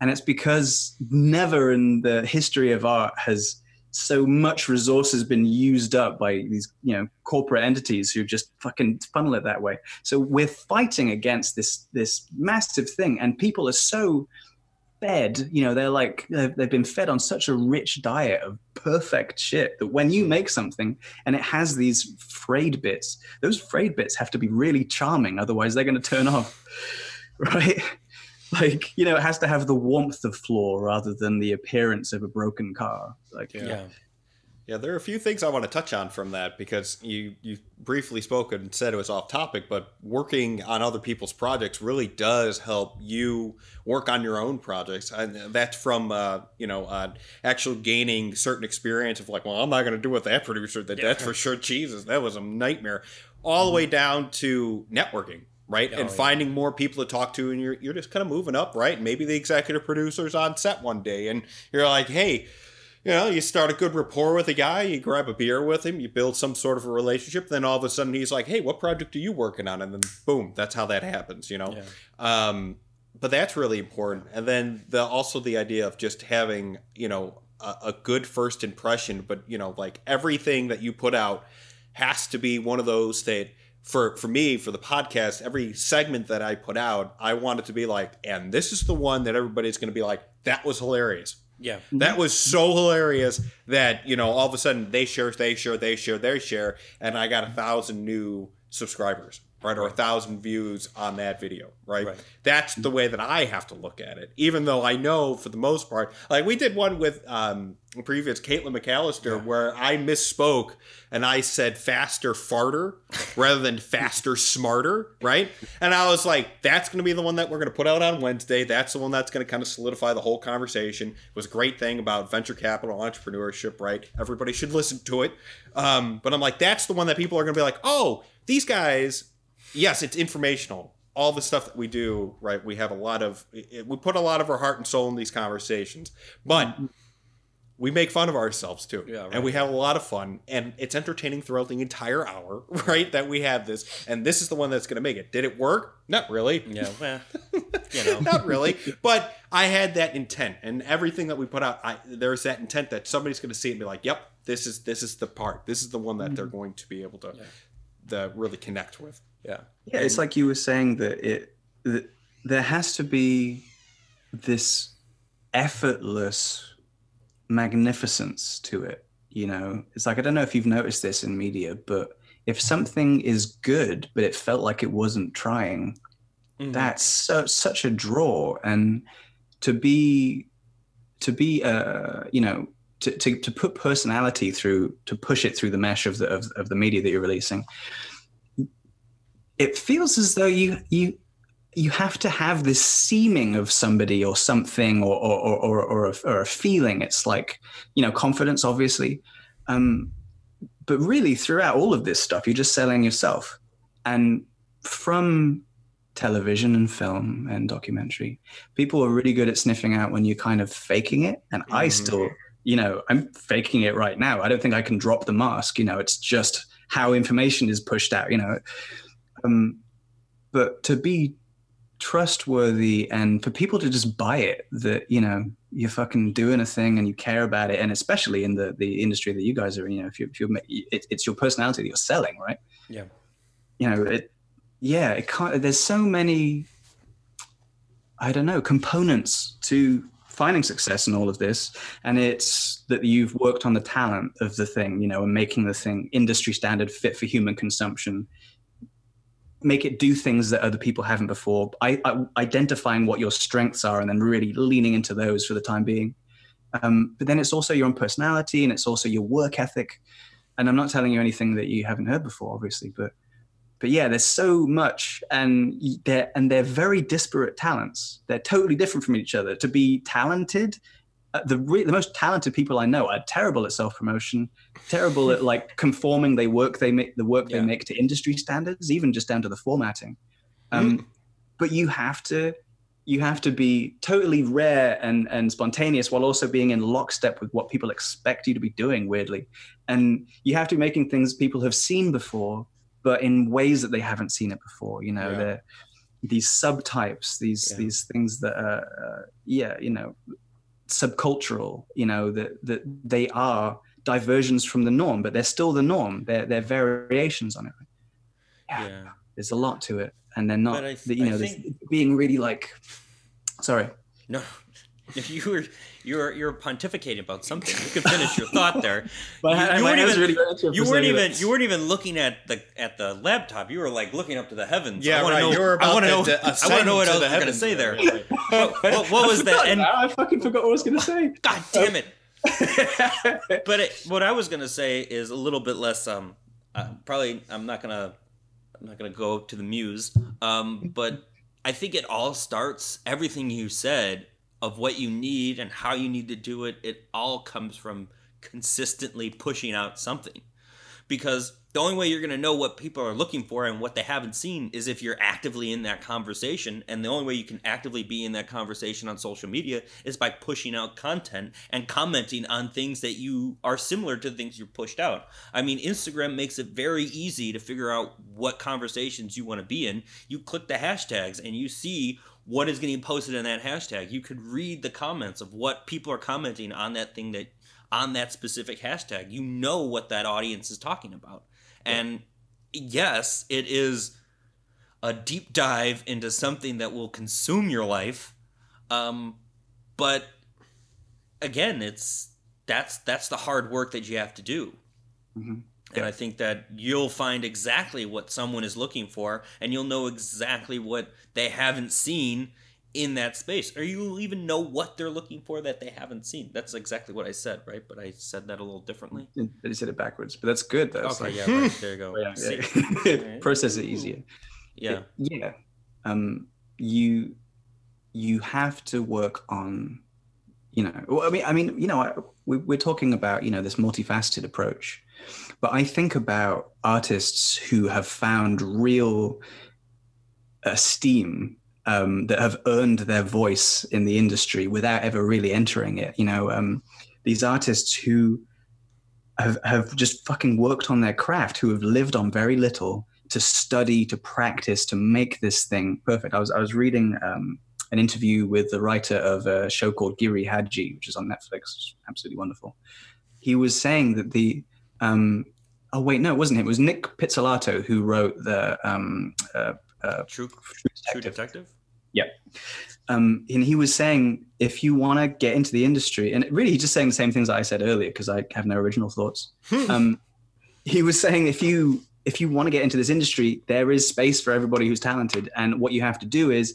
And it's because never in the history of art has so much resources been used up by these, you know, corporate entities who just fucking funnel it that way. So we're fighting against this this massive thing, and people are so fed, you know, they're like, they've been fed on such a rich diet of perfect shit that when you make something and it has these frayed bits, those frayed bits have to be really charming, otherwise they're going to turn off, right? Like, you know, it has to have the warmth of floor rather than the appearance of a broken car. Like, yeah. yeah. Yeah, there are a few things I want to touch on from that, because you, you briefly spoke and said it was off topic, but working on other people's projects really does help you work on your own projects. And that's from, uh, you know, uh, actual gaining certain experience of like, well, I'm not going to do what that producer did. Yeah. That's for sure. Jesus, that was a nightmare. All mm-hmm. the way down to networking. Right. Oh, and finding yeah. more people to talk to, and you're you're just kind of moving up. Right. Maybe the executive producer's on set one day and you're like, hey, you know, you start a good rapport with a guy, you grab a beer with him, you build some sort of a relationship. Then all of a sudden he's like, hey, what project are you working on? And then boom, that's how that happens, you know. Yeah. Um, but that's really important. And then the also the idea of just having, you know, a, a good first impression. But, you know, like everything that you put out has to be one of those that. For for me, for the podcast, every segment that I put out, I want it to be like, and this is the one that everybody's going to be like, that was hilarious. Yeah. That was so hilarious that, you know, all of a sudden they share, they share, they share, they share. And I got a thousand new subscribers, right? Or a thousand views on that video, right? right? That's the way that I have to look at it. Even though I know for the most part, like we did one with um, previous Caitlin McAllister yeah. where I misspoke. And I said faster farter rather than faster smarter, right? And I was like, that's going to be the one that we're going to put out on Wednesday. That's the one that's going to kind of solidify the whole conversation. It was a great thing about venture capital, entrepreneurship, right? Everybody should listen to it. Um, but I'm like, that's the one that people are going to be like, oh, these guys, yes, it's informational. All the stuff that we do, right? We have a lot of, it, we put a lot of our heart and soul in these conversations. But we make fun of ourselves too. Yeah, right. And we have a lot of fun, and it's entertaining throughout the entire hour, right? That we have this, and this is the one that's going to make it. Did it work? Not really. Yeah. Well, you know. Not really. But I had that intent, and everything that we put out, I, there's that intent that somebody's going to see it and be like, yep, this is, this is the part. This is the one that mm-hmm. they're going to be able to, yeah. to really connect with. Yeah. Yeah. And it's like you were saying that it, that there has to be this effortless magnificence to it, you know. It's like, I don't know if you've noticed this in media, but if something is good but it felt like it wasn't trying, mm-hmm. that's so, such a draw. And to be to be uh you know, to, to to put personality through, to push it through the mesh of the of, of the media that you're releasing, it feels as though you you you have to have this seeming of somebody or something, or or or or, or, a, or a feeling. It's like, you know, confidence, obviously, um, but really throughout all of this stuff, you're just selling yourself. And from television and film and documentary, people are really good at sniffing out when you're kind of faking it. And mm-hmm. I still, you know, I'm faking it right now. I don't think I can drop the mask. You know, it's just how information is pushed out. You know, um, but to be trustworthy and for people to just buy it that, you know, you're fucking doing a thing and you care about it, and especially in the the industry that you guys are in, you know, if you're, if you're it, it's your personality that you're selling, right? Yeah. You know, it yeah it can't, there's so many, I don't know, components to finding success in all of this, and it's that you've worked on the talent of the thing, you know, and making the thing industry standard, fit for human consumption, make it do things that other people haven't before. I, I, identifying what your strengths are and then really leaning into those for the time being. Um, but then it's also your own personality, and it's also your work ethic. And I'm not telling you anything that you haven't heard before, obviously, but, but yeah, there's so much, and they're, and they're very disparate talents. They're totally different from each other. To be talented, Uh, the re- the most talented people I know are terrible at self-promotion, terrible at like conforming they work they make the work yeah. they make to industry standards, even just down to the formatting. Um, mm. But you have to you have to be totally rare and, and spontaneous while also being in lockstep with what people expect you to be doing, weirdly. And you have to be making things people have seen before, but in ways that they haven't seen it before, you know, yeah. they're these subtypes, these yeah. these things that are, uh, yeah, you know, subcultural, you know, that, that they are diversions from the norm, but they're still the norm. They're, they're variations on it. Yeah, yeah. There's a lot to it. And they're not, th- you know, think, being really like, sorry. No, you were, you were, you were pontificating about something. You can finish your thought there. But you, I, you, weren't even, really you weren't even, you weren't even looking at the, at the laptop. You were like looking up to the heavens. Yeah, I want right. to know, you were about I want to know, to I want to know what I was going to say there. Right. what, what, what was that? And I fucking forgot what I was going to say. God damn it. But it, what I was going to say is a little bit less, um, uh, probably I'm not going to, I'm not going to go to the muse, um, but I think it all starts, everything you said of what you need and how you need to do it, it all comes from consistently pushing out something. Because the only way you're going to know what people are looking for and what they haven't seen is if you're actively in that conversation. And the only way you can actively be in that conversation on social media is by pushing out content and commenting on things that you are similar to things you pushed out. I mean, Instagram makes it very easy to figure out what conversations you want to be in. You click the hashtags and you see what is getting posted in that hashtag. You could read the comments of what people are commenting on that thing that on that specific hashtag. You know what that audience is talking about. And yes, it is a deep dive into something that will consume your life. Um, but again, it's that's that's the hard work that you have to do. Mm-hmm. Yeah. And I think that you'll find exactly what someone is looking for, and you'll know exactly what they haven't seen in that space, or you even know what they're looking for that they haven't seen. That's exactly what I said, right? But I said that a little differently. You said it backwards, but that's good. That's okay, like, yeah, right, there you go. Yeah, yeah. Process it easier. Yeah, it, yeah. Um, you you have to work on, you know. Well, I mean, I mean, you know, I, we, we're talking about you know this multifaceted approach, but I think about artists who have found real esteem. Um, that have earned their voice in the industry without ever really entering it. You know, um, these artists who have, have just fucking worked on their craft, who have lived on very little to study, to practice, to make this thing perfect. I was I was reading um, an interview with the writer of a show called Giri Hadji, which is on Netflix. Absolutely wonderful. He was saying that the... Um, oh, wait, no, it wasn't him. It was Nick Pizzolatto who wrote the... Um, uh, uh, True, True Detective. True Detective? Yeah. Um, and he was saying, if you want to get into the industry, and really just saying the same things that I said earlier, because I have no original thoughts. um, he was saying, if you if you want to get into this industry, there is space for everybody who's talented. And what you have to do is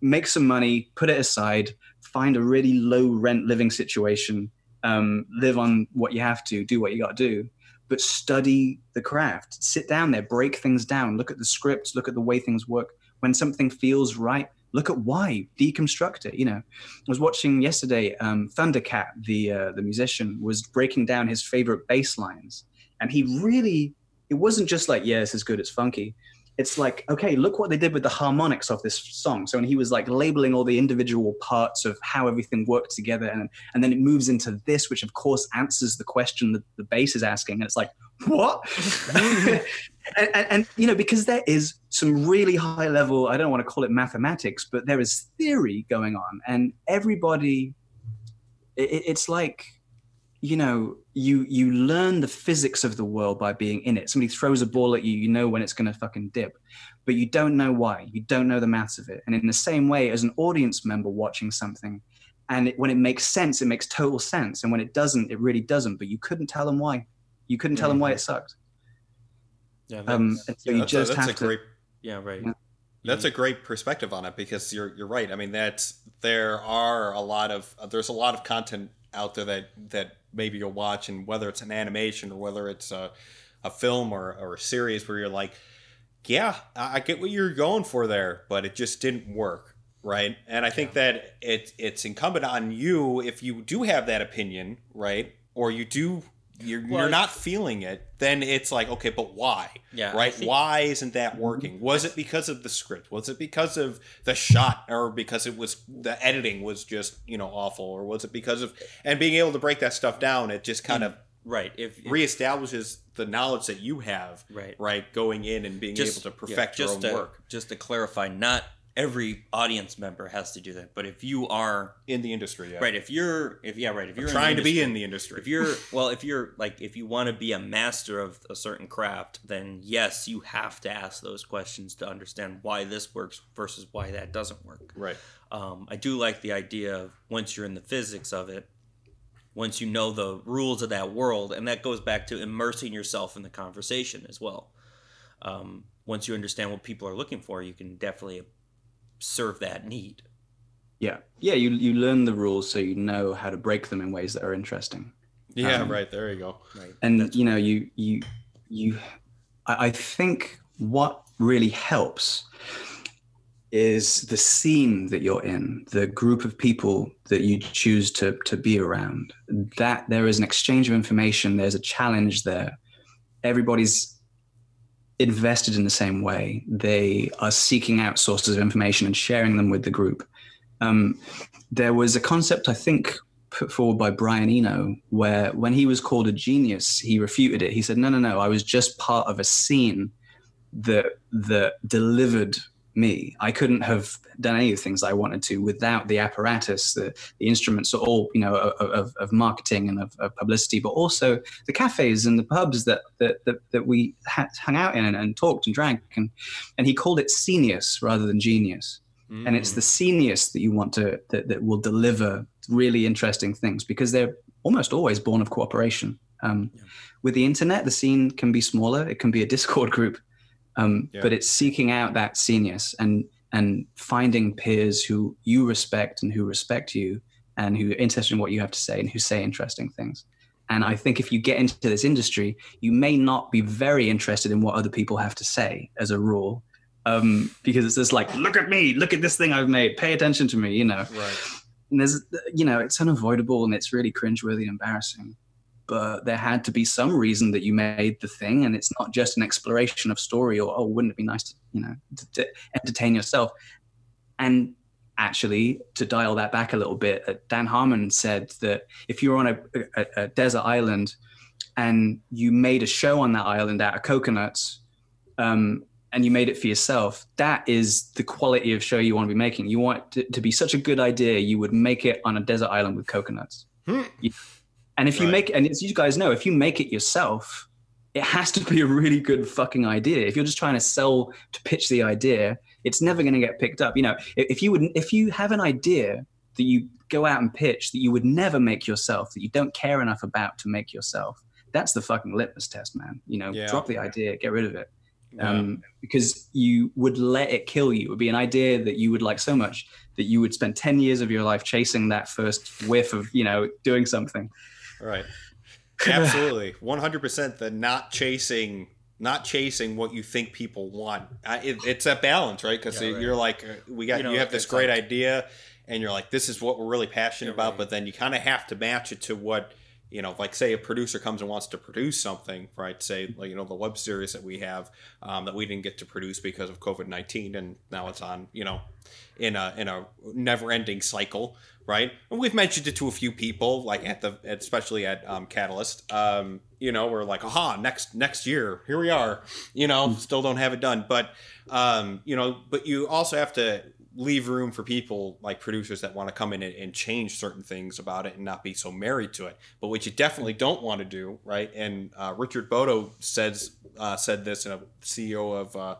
make some money, put it aside, find a really low rent living situation, um, live on what you have to, do what you got to do. But study the craft, sit down there, break things down, look at the scripts, look at the way things work. When something feels right, look at why, deconstruct it. You know, I was watching yesterday, um, Thundercat, the uh, the musician, was breaking down his favorite bass lines. And he really, it wasn't just like, yeah, this is good, it's funky. It's like, okay, look what they did with the harmonics of this song. So when he was like labeling all the individual parts of how everything worked together, and, and then it moves into this, which of course answers the question that the bass is asking. And it's like, what? And, and, and, you know, because there is some really high level, I don't want to call it mathematics, but there is theory going on. And everybody, it, it's like, you know, you you learn the physics of the world by being in it. Somebody throws a ball at you, you know when it's going to fucking dip, but you don't know why. You don't know the maths of it. And in the same way as an audience member watching something, and it, when it makes sense, it makes total sense. And when it doesn't, it really doesn't. But you couldn't tell them why. You couldn't tell yeah, them why it sucked. Yeah, that's, um, so yeah, you that's, just that's have a to. Great, yeah, right. You know, that's a great perspective on it, because you're you're right. I mean, that's there are a lot of there's a lot of content out there that that maybe you'll watch, and whether it's an animation or whether it's a, a film or, or a series where you're like, yeah, I get what you're going for there, but it just didn't work, right? And I think yeah. that it it's incumbent on you, if you do have that opinion, right, or you do you're, well, you're not feeling it, then it's like, okay, but why? Yeah, right? Think, why isn't that working? Was it because of the script? Was it because of the shot, or because it was the editing was just, you know, awful, or was it because of, and being able to break that stuff down, it just kind of right if, if reestablishes the knowledge that you have, right, right, going in and being just, able to perfect yeah, your own to, work. Just to clarify, not every audience member has to do that, but if you are in the industry, yeah. right? If you're, if yeah, right. If you're trying to be in the industry, if you're, well, if you're like, if you want to be a master of a certain craft, then yes, you have to ask those questions to understand why this works versus why that doesn't work. Right. Um, I do like the idea of, once you're in the physics of it, once you know the rules of that world, and that goes back to immersing yourself in the conversation as well. Um, once you understand what people are looking for, you can definitely serve that need. Yeah, yeah. You you learn the rules, so you know how to break them in ways that are interesting. Yeah, um, right. There you go. Right. And That's you know, you you you. I, I think what really helps is the scene that you're in, the group of people that you choose to to be around. That there is an exchange of information. There's a challenge there. Everybody's invested in the same way. They are seeking out sources of information and sharing them with the group. Um, there was a concept, I think, put forward by Brian Eno, where when he was called a genius, he refuted it. He said, no, no, no, I was just part of a scene that that delivered me. I couldn't have done any of the things I wanted to without the apparatus, the, the instruments, all, you know, of, of marketing and of, of publicity, but also the cafes and the pubs that that that, that we had, hung out in and, and talked and drank, and and he called it scenius rather than genius. Mm. And it's the scenius that you want to that, that will deliver really interesting things, because they're almost always born of cooperation. Um, yeah. With the internet, the scene can be smaller. It can be a Discord group. Um, yeah. But it's seeking out that seniors and and finding peers who you respect and who respect you and who are interested in what you have to say and who say interesting things. And I think if you get into this industry, you may not be very interested in what other people have to say as a rule, um, because it's just like, look at me, look at this thing I've made, pay attention to me, you know. Right. And there's, you know, it's unavoidable and it's really cringeworthy and embarrassing. But there had to be some reason that you made the thing, and it's not just an exploration of story or, oh, wouldn't it be nice to, you know, to, to entertain yourself. And actually, to dial that back a little bit, Dan Harmon said that if you're on a, a, a desert island and you made a show on that island out of coconuts, um, and you made it for yourself, that is the quality of show you want to be making. You want it to be such a good idea, you would make it on a desert island with coconuts. Hmm. You, And if you right. make, and as you guys know, if you make it yourself, it has to be a really good fucking idea. If you're just trying to sell, to pitch the idea, it's never going to get picked up. You know, if you would, if you have an idea that you go out and pitch that you would never make yourself, that you don't care enough about to make yourself, that's the fucking litmus test, man. You know, yeah. drop the idea, get rid of it. Um, yeah. Because you would let it kill you. It would be an idea that you would like so much that you would spend ten years of your life chasing that first whiff of, you know, doing something. Right. Absolutely. one hundred percent the not chasing, not chasing what you think people want. I, it, it's that balance, right? Because yeah, right. you're like, we got, you, know, you have this great like, idea and you're like, this is what we're really passionate yeah, about. Right. But then you kind of have to match it to what, you know, like say a producer comes and wants to produce something, right? Say, like, you know, the web series that we have um, that we didn't get to produce because of COVID nineteen, and now it's on, you know, in a in a never-ending cycle, right? And we've mentioned it to a few people, like at the especially at um, Catalyst. Um, you know, we're like, aha, next next year, here we are. You know, still don't have it done, but um, you know, but you also have to leave room for people like producers that want to come in and, and change certain things about it and not be so married to it. But what you definitely don't want to do, right? And uh, Richard Bodo says uh, said this, and a C E O of uh,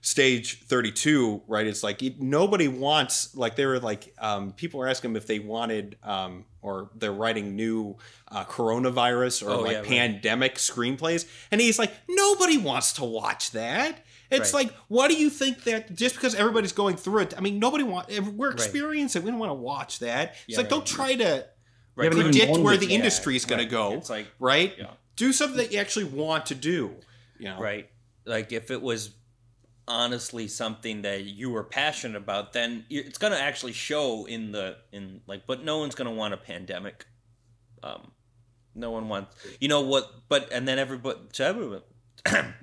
Stage thirty-two, right? It's like nobody wants, like they were like, um, people are asking them if they wanted, um, or they're writing new uh, coronavirus or oh, like yeah, pandemic right. screenplays. And he's like, nobody wants to watch that. It's right. like, what do you think that just because everybody's going through it? I mean, nobody wants, we're experiencing, right. we don't want to watch that. It's yeah, like, right, don't right. try to right. predict where the industry is going right. to go. It's like, right? Yeah. Do something that you actually want to do. You know? Right. Like if it was honestly something that you were passionate about, then it's going to actually show in the, in like, but no one's going to want a pandemic um, No one wants, you know what? But and then everybody. Everyone, um,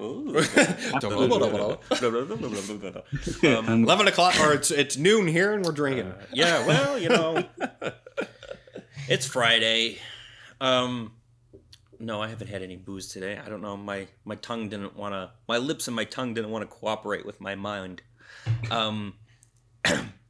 eleven o'clock, or it's it's noon here, and we're drinking. Uh, yeah, well, you know, it's Friday. Um, no, I haven't had any booze today. I don't know. My my tongue didn't want to. My lips and my tongue didn't want to cooperate with my mind. Um.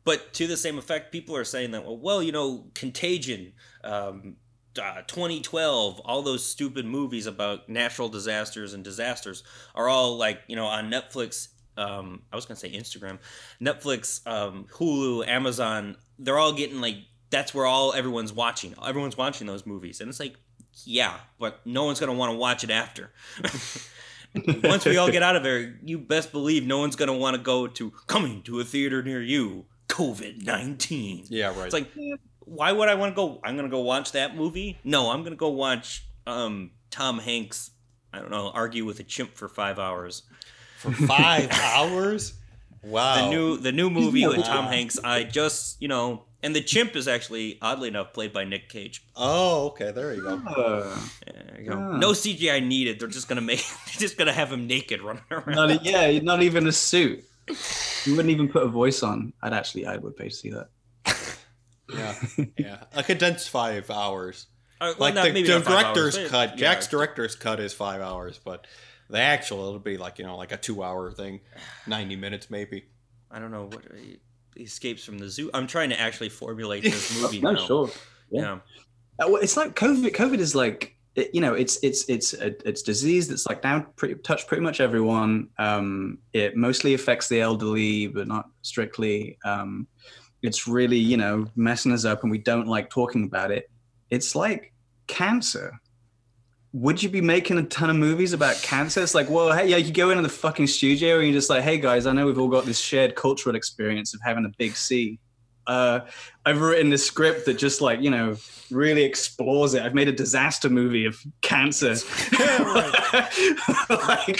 But to the same effect, people are saying that, well, well you know, Contagion, um, uh, twenty twelve, all those stupid movies about natural disasters and disasters are all, like, you know, on Netflix, um, I was going to say Instagram, Netflix, um, Hulu, Amazon, they're all getting, like, that's where all everyone's watching. Everyone's watching those movies. And it's like, yeah, but no one's going to want to watch it after. Once we all get out of there, you best believe no one's going to want to go to coming to a theater near you. COVID nineteen. Yeah, right. It's like, why would I want to go? I'm going to go watch that movie? No, I'm going to go watch um, Tom Hanks, I don't know, argue with a chimp for five hours. For five hours? Wow. The new the new movie with Tom Hanks, I just, you know, and the chimp is actually, oddly enough, played by Nick Cage. Oh, okay, there you go. Uh, there you go. Yeah. No C G I needed. They're just going to make, they're just going to have him naked running around. Not a, yeah, not even a suit. You wouldn't even put a voice on. I'd actually, I would pay to see that. Yeah, yeah. A condensed five hours. Uh, well, like not, the, the director's hours, cut. But, yeah. Jack's director's cut is five hours, but the actual, it'll be like, you know, like a two-hour thing. ninety minutes, maybe. I don't know. What he escapes from the zoo. I'm trying to actually formulate this movie no, now. Sure. Yeah. yeah. Uh, well, it's like COVID. COVID is like, it, you know, it's it's it's a, it's disease that's like now pretty, touched pretty much everyone. Um, it mostly affects the elderly, but not strictly. Um, it's really, you know, messing us up, and we don't like talking about it. It's like cancer. Would you be making a ton of movies about cancer? It's like, well, hey, yeah, you go into the fucking studio and you're just like, hey guys, I know we've all got this shared cultural experience of having a big C. Uh, I've written this script that just, like, you know, really explores it. I've made a disaster movie of cancer. Like,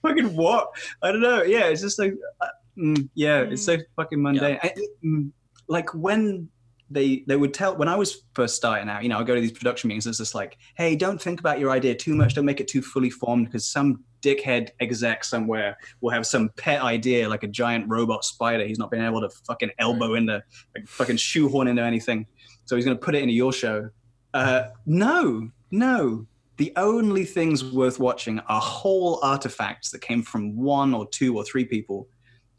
fucking what? I don't know. Yeah, it's just like, uh, mm, yeah, it's so fucking mundane. Yeah. I, like, when they they would tell, when I was first starting out, you know, I go to these production meetings, it's just like, hey, don't think about your idea too much. Don't make it too fully formed, because some dickhead exec somewhere will have some pet idea, like a giant robot spider he's not been able to fucking elbow into, like, fucking shoehorn into anything, so he's going to put it into your show. Uh no no the only things worth watching are whole artifacts that came from one or two or three people.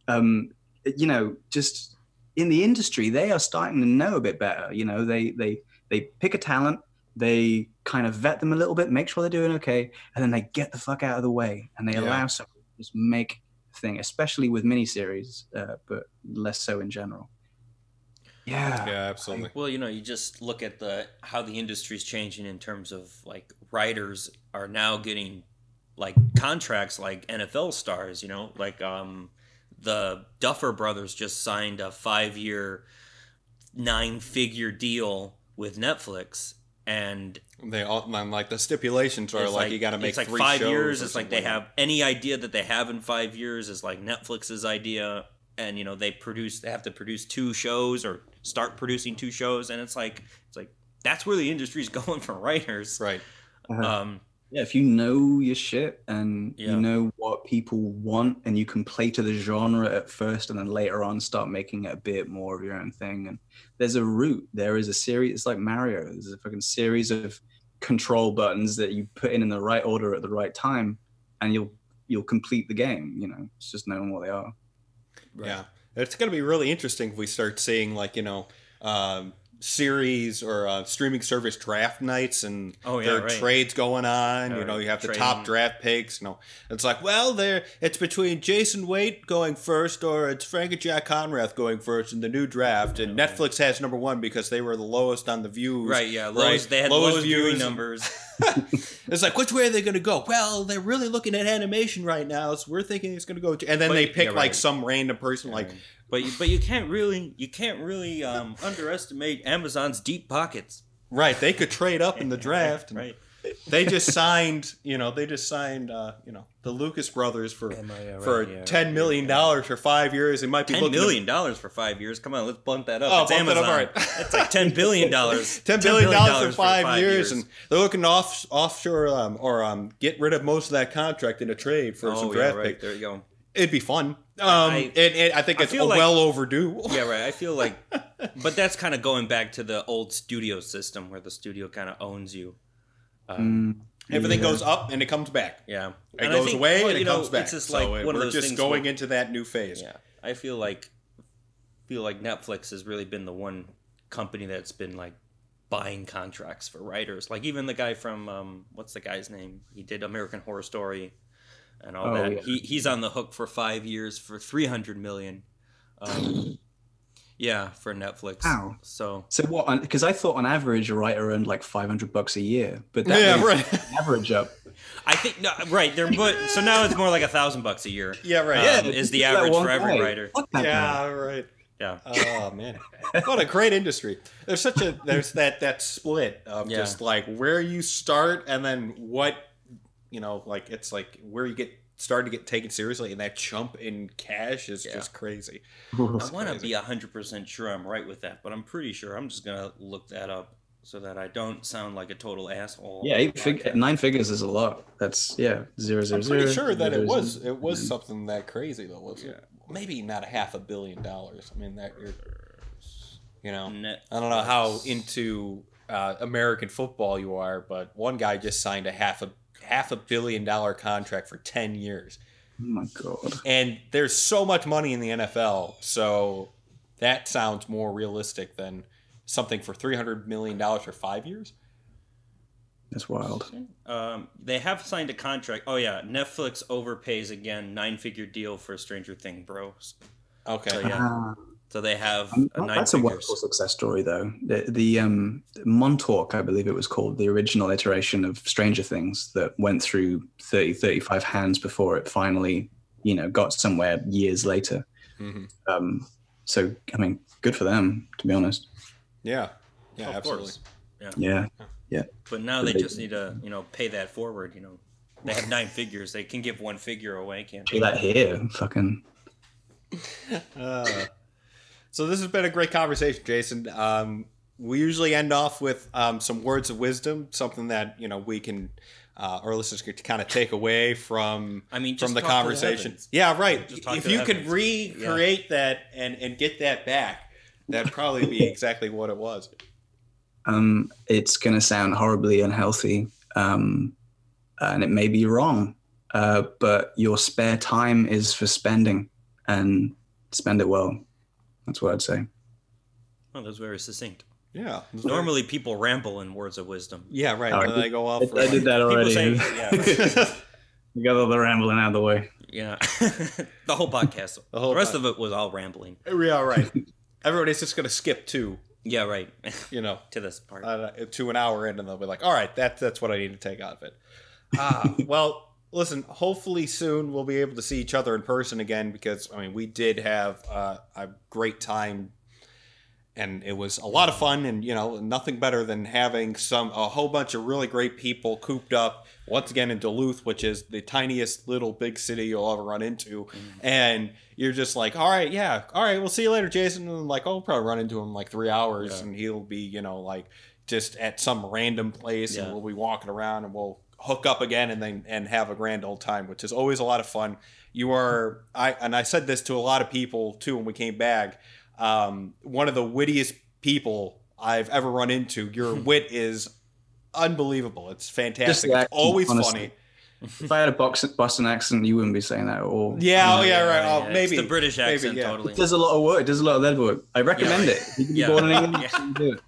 Um you know, just in the industry, they are starting to know a bit better. You know, they they they pick a talent, they kind of vet them a little bit, make sure they're doing okay, and then they get the fuck out of the way, and they yeah. allow someone to just make a thing, especially with miniseries, uh, but less so in general. Yeah. Yeah, absolutely. Like, well, you know, you just look at the how the industry's changing in terms of, like, writers are now getting, like, contracts like N F L stars, you know, like um, the Duffer brothers just signed a five-year, nine-figure deal with Netflix. And they all, I'm like, the stipulations are like, like you got to make like three five shows years. It's like they have any idea that they have in five years is like Netflix's idea, and you know they produce they have to produce two shows or start producing two shows, and it's like it's like that's where the industry's going for writers, right? Uh-huh. Um, yeah, if you know your shit and yeah. you know what people want, and you can play to the genre at first, and then later on start making it a bit more of your own thing. And there's a route. There is a series. It's like Mario. There's a fucking series of control buttons that you put in in the right order at the right time, and you'll you'll complete the game. You know, it's just knowing what they are. Right. Yeah, it's going to be really interesting if we start seeing, like, you know, um, series or uh, streaming service draft nights, and oh, yeah, there are right. trades going on. Oh, you know, you have trading. the top draft picks. You know, it's like, well, there it's between Jason Wight going first, or it's Frank and Jack Conrath going first in the new draft. And oh, Netflix right. has number one because they were the lowest on the views. Right? Yeah, lowest. Right? They had lowest, lowest viewing numbers. It's like, which way are they going to go? Well, they're really looking at animation right now, so we're thinking it's going to go. And then but, they pick yeah, right. like some random person, yeah, like. Right. But you, but you can't really you can't really um, underestimate Amazon's deep pockets. Right, they could trade up in the draft. And, right. They just signed, you know, they just signed, uh, you know, the Lucas brothers for right? for yeah, ten million dollars yeah. for five years. They might be ten million dollars to... for five years. Come on, let's bump that up. Oh, it's bump Amazon. That up, all right. That's like ten billion dollars. ten billion dollars for five, five years. years. And they're looking off offshore um, or um, get rid of most of that contract in a trade for oh, some draft yeah, right. pick. There you go. It'd be fun. Um, I, and, and I think it's I like, well overdue. Yeah, right. I feel like, but that's kind of going back to the old studio system where the studio kind of owns you. Um, mm, everything yeah. goes up and it comes back. Yeah, it and goes think, away well, and it know, comes back. It's just like so one we're of those just going where, into that new phase. Yeah, I feel like feel like Netflix has really been the one company that's been like buying contracts for writers. Like even the guy from um, what's the guy's name? He did American Horror Story and all oh, that. Yeah. He he's on the hook for five years for three hundred million. Um, yeah, for Netflix. Wow. So, so what? Because I thought on average a writer earned like five hundred bucks a year, but that yeah, right. average up. I think no, right. They're but so now it's more like a thousand bucks a year. Yeah, right. Um, yeah, is the average for every guy. Writer? Yeah, guy. Right. Yeah. Oh man, what a great industry. There's such a there's that that split of yeah. just like where you start and then what. You know, like it's like where you get started to get taken seriously, and that chump in cash is yeah. just crazy. I want to be a hundred percent sure I'm right with that, but I'm pretty sure. I'm just gonna look that up so that I don't sound like a total asshole. Yeah, eight fig- nine figures is a lot. That's yeah, zero zero zero. I'm pretty sure that it was it was something that crazy though, wasn't it? Maybe not a half a billion dollars. I mean that you know, I don't know how into uh, American football you are, but one guy just signed a half a. half a billion dollar contract for ten years. Oh my god. And there's so much money in the N F L, so that sounds more realistic than something for three hundred million dollars for five years. That's wild. Um they have signed a contract. Oh yeah, Netflix overpays again. Nine figure deal for Stranger Things bros. Okay. So, yeah. So they have um, a nine. That's a wonderful success story, though. The, the um, Montauk, I believe it was called, the original iteration of Stranger Things that went through thirty, thirty-five hands before it finally, you know, got somewhere years later. Mm-hmm. Um, so, I mean, good for them, to be honest. Yeah. Yeah, oh, absolutely. Yeah. yeah. Yeah. But now but they, they just need to, you know, pay that forward, you know. They have nine figures. They can give one figure away, can't they? Pay that here, fucking. Uh... So this has been a great conversation, Jason. Um, we usually end off with um, some words of wisdom, something that you know we can, uh, our listeners could kind of take away from. I mean, just from the talk conversation. To the yeah, right. Just talk if to you the could recreate yeah. that and, and get that back, that'd probably be exactly what it was. Um, it's gonna sound horribly unhealthy, um, and it may be wrong, uh, but your spare time is for spending, and spend it well. That's what I'd say. Well, that was very succinct. Yeah. Normally very... people ramble in words of wisdom. Yeah, right. Oh, did, I go off. I, I did that already. Say, yeah. You got all the rambling out of the way. Yeah. The whole podcast. The, whole the rest podcast. Of it was all rambling. Yeah, right. Everybody's just going to skip to. Yeah, right. You know. To this part. Uh, to an hour in, and they'll be like, all right, that, that's what I need to take out of it. Ah, well... Listen, hopefully soon we'll be able to see each other in person again because, I mean, we did have uh, a great time and it was a lot of fun and, you know, nothing better than having some a whole bunch of really great people cooped up once again in Duluth, which is the tiniest little big city you'll ever run into. Mm. And you're just like, all right, yeah, all right, we'll see you later, Jason. And I'm like, oh, I'll probably run into him in like three hours yeah. and he'll be, you know, like just at some random place yeah. and we'll be walking around and we'll hook up again and then and have a grand old time, which is always a lot of fun. You are I and I said this to a lot of people too when we came back. Um, one of the wittiest people I've ever run into. Your wit is unbelievable. It's fantastic. It's always honestly. Funny. If I had a Boston accent, you wouldn't be saying that at all. Yeah, oh yeah, right. Oh, yeah, maybe it's the British accent. Maybe, yeah. Totally. It does a lot of work. It does a lot of lead work. I recommend yeah. it. You can yeah. born in England, yeah. you do it.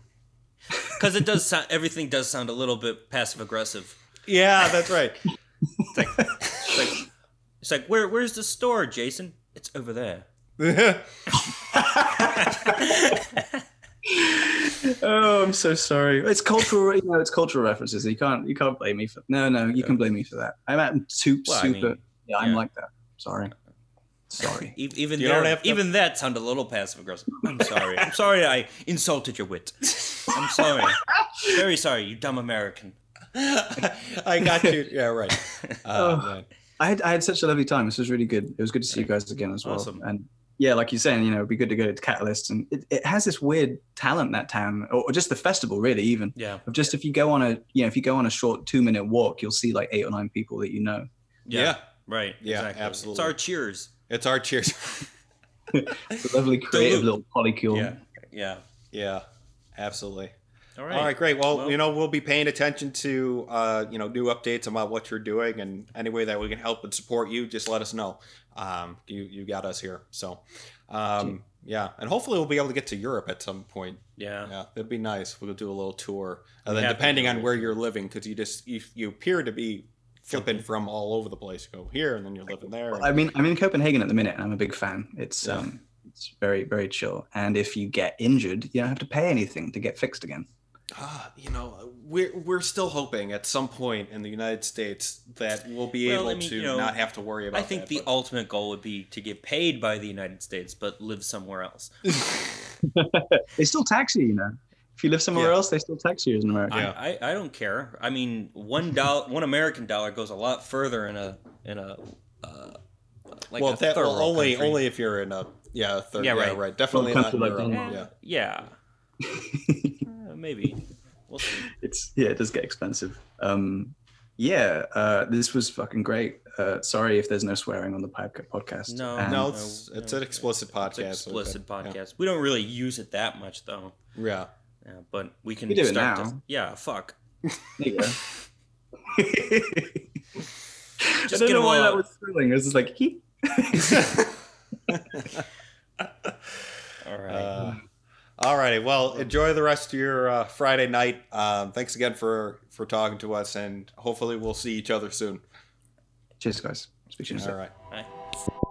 Because it does sound. Everything does sound a little bit passive aggressive. Yeah, that's right. It's like, it's like, it's like where, where's the store, Jason? It's over there. Oh, I'm so sorry. It's cultural, you know. It's cultural references. You can't, you can't blame me for. No, no, you can blame me for that. I'm at too well, super. I mean, yeah, I'm yeah. like that. Sorry, sorry. Even there, to... even that sounded a little passive aggressive. I'm sorry. I'm sorry. I insulted your wit. I'm sorry. Very sorry, you dumb American. I got you. Yeah, right. Uh, oh, man. I had I had such a lovely time. This was really good. It was good to see you guys again as well. Awesome. And yeah, like you're saying, you know, it'd be good to go to Catalyst. And it, it has this weird talent, that town, or, or just the festival, really, even. Yeah. Of just if you go on a, you know, if you go on a short two minute walk, you'll see like eight or nine people that you know. Yeah. yeah right. Yeah. Exactly. Absolutely. It's our Cheers. It's our Cheers. It's a lovely creative little polycule. Yeah. Yeah. Yeah. Absolutely. All right. All right, great. Well, well, you know, we'll be paying attention to, uh, you know, new updates about what you're doing, and any way that we can help and support you, just let us know. Um, you, you got us here. So, um, yeah. And hopefully we'll be able to get to Europe at some point. Yeah. Yeah. It'd be nice. We'll do a little tour. And we then depending on where you're living, because you just, you, you appear to be flipping from all over the place. You go here and then you're living there. Well, I mean, I'm in Copenhagen at the minute, and I'm a big fan. It's, yeah. um, it's very, very chill. And if you get injured, you don't have to pay anything to get fixed again. Ah, you know, we're we're still hoping at some point in the United States that we'll be well, able I mean, to you know, not have to worry about. I think that, the but. ultimate goal would be to get paid by the United States, but live somewhere else. They still tax you, you know. If you live somewhere yeah. else, they still tax you as an American. I, I I don't care. I mean, one dollar, one American dollar goes a lot further in a in a uh, like well, a that, well only country. only if you're in a yeah a third yeah right, yeah, right. definitely not in like Europe. Denmark. yeah yeah. Maybe we'll see. It's yeah, it does get expensive. Um, yeah, uh, this was fucking great. Uh, sorry if there's no swearing on the podcast. No, and no, it's, no, it's no, an explicit it's, podcast. It's explicit okay. podcast. Yeah. We don't really use it that much though. Yeah, yeah but we can we do start it now. To, yeah, fuck. There you go. Just I don't know why that was thrilling. It was just like. He. All right. Uh, All righty. Well, enjoy the rest of your uh, Friday night. Um, thanks again for, for talking to us, and hopefully we'll see each other soon. Cheers, guys. Speak to you soon. All right. Bye.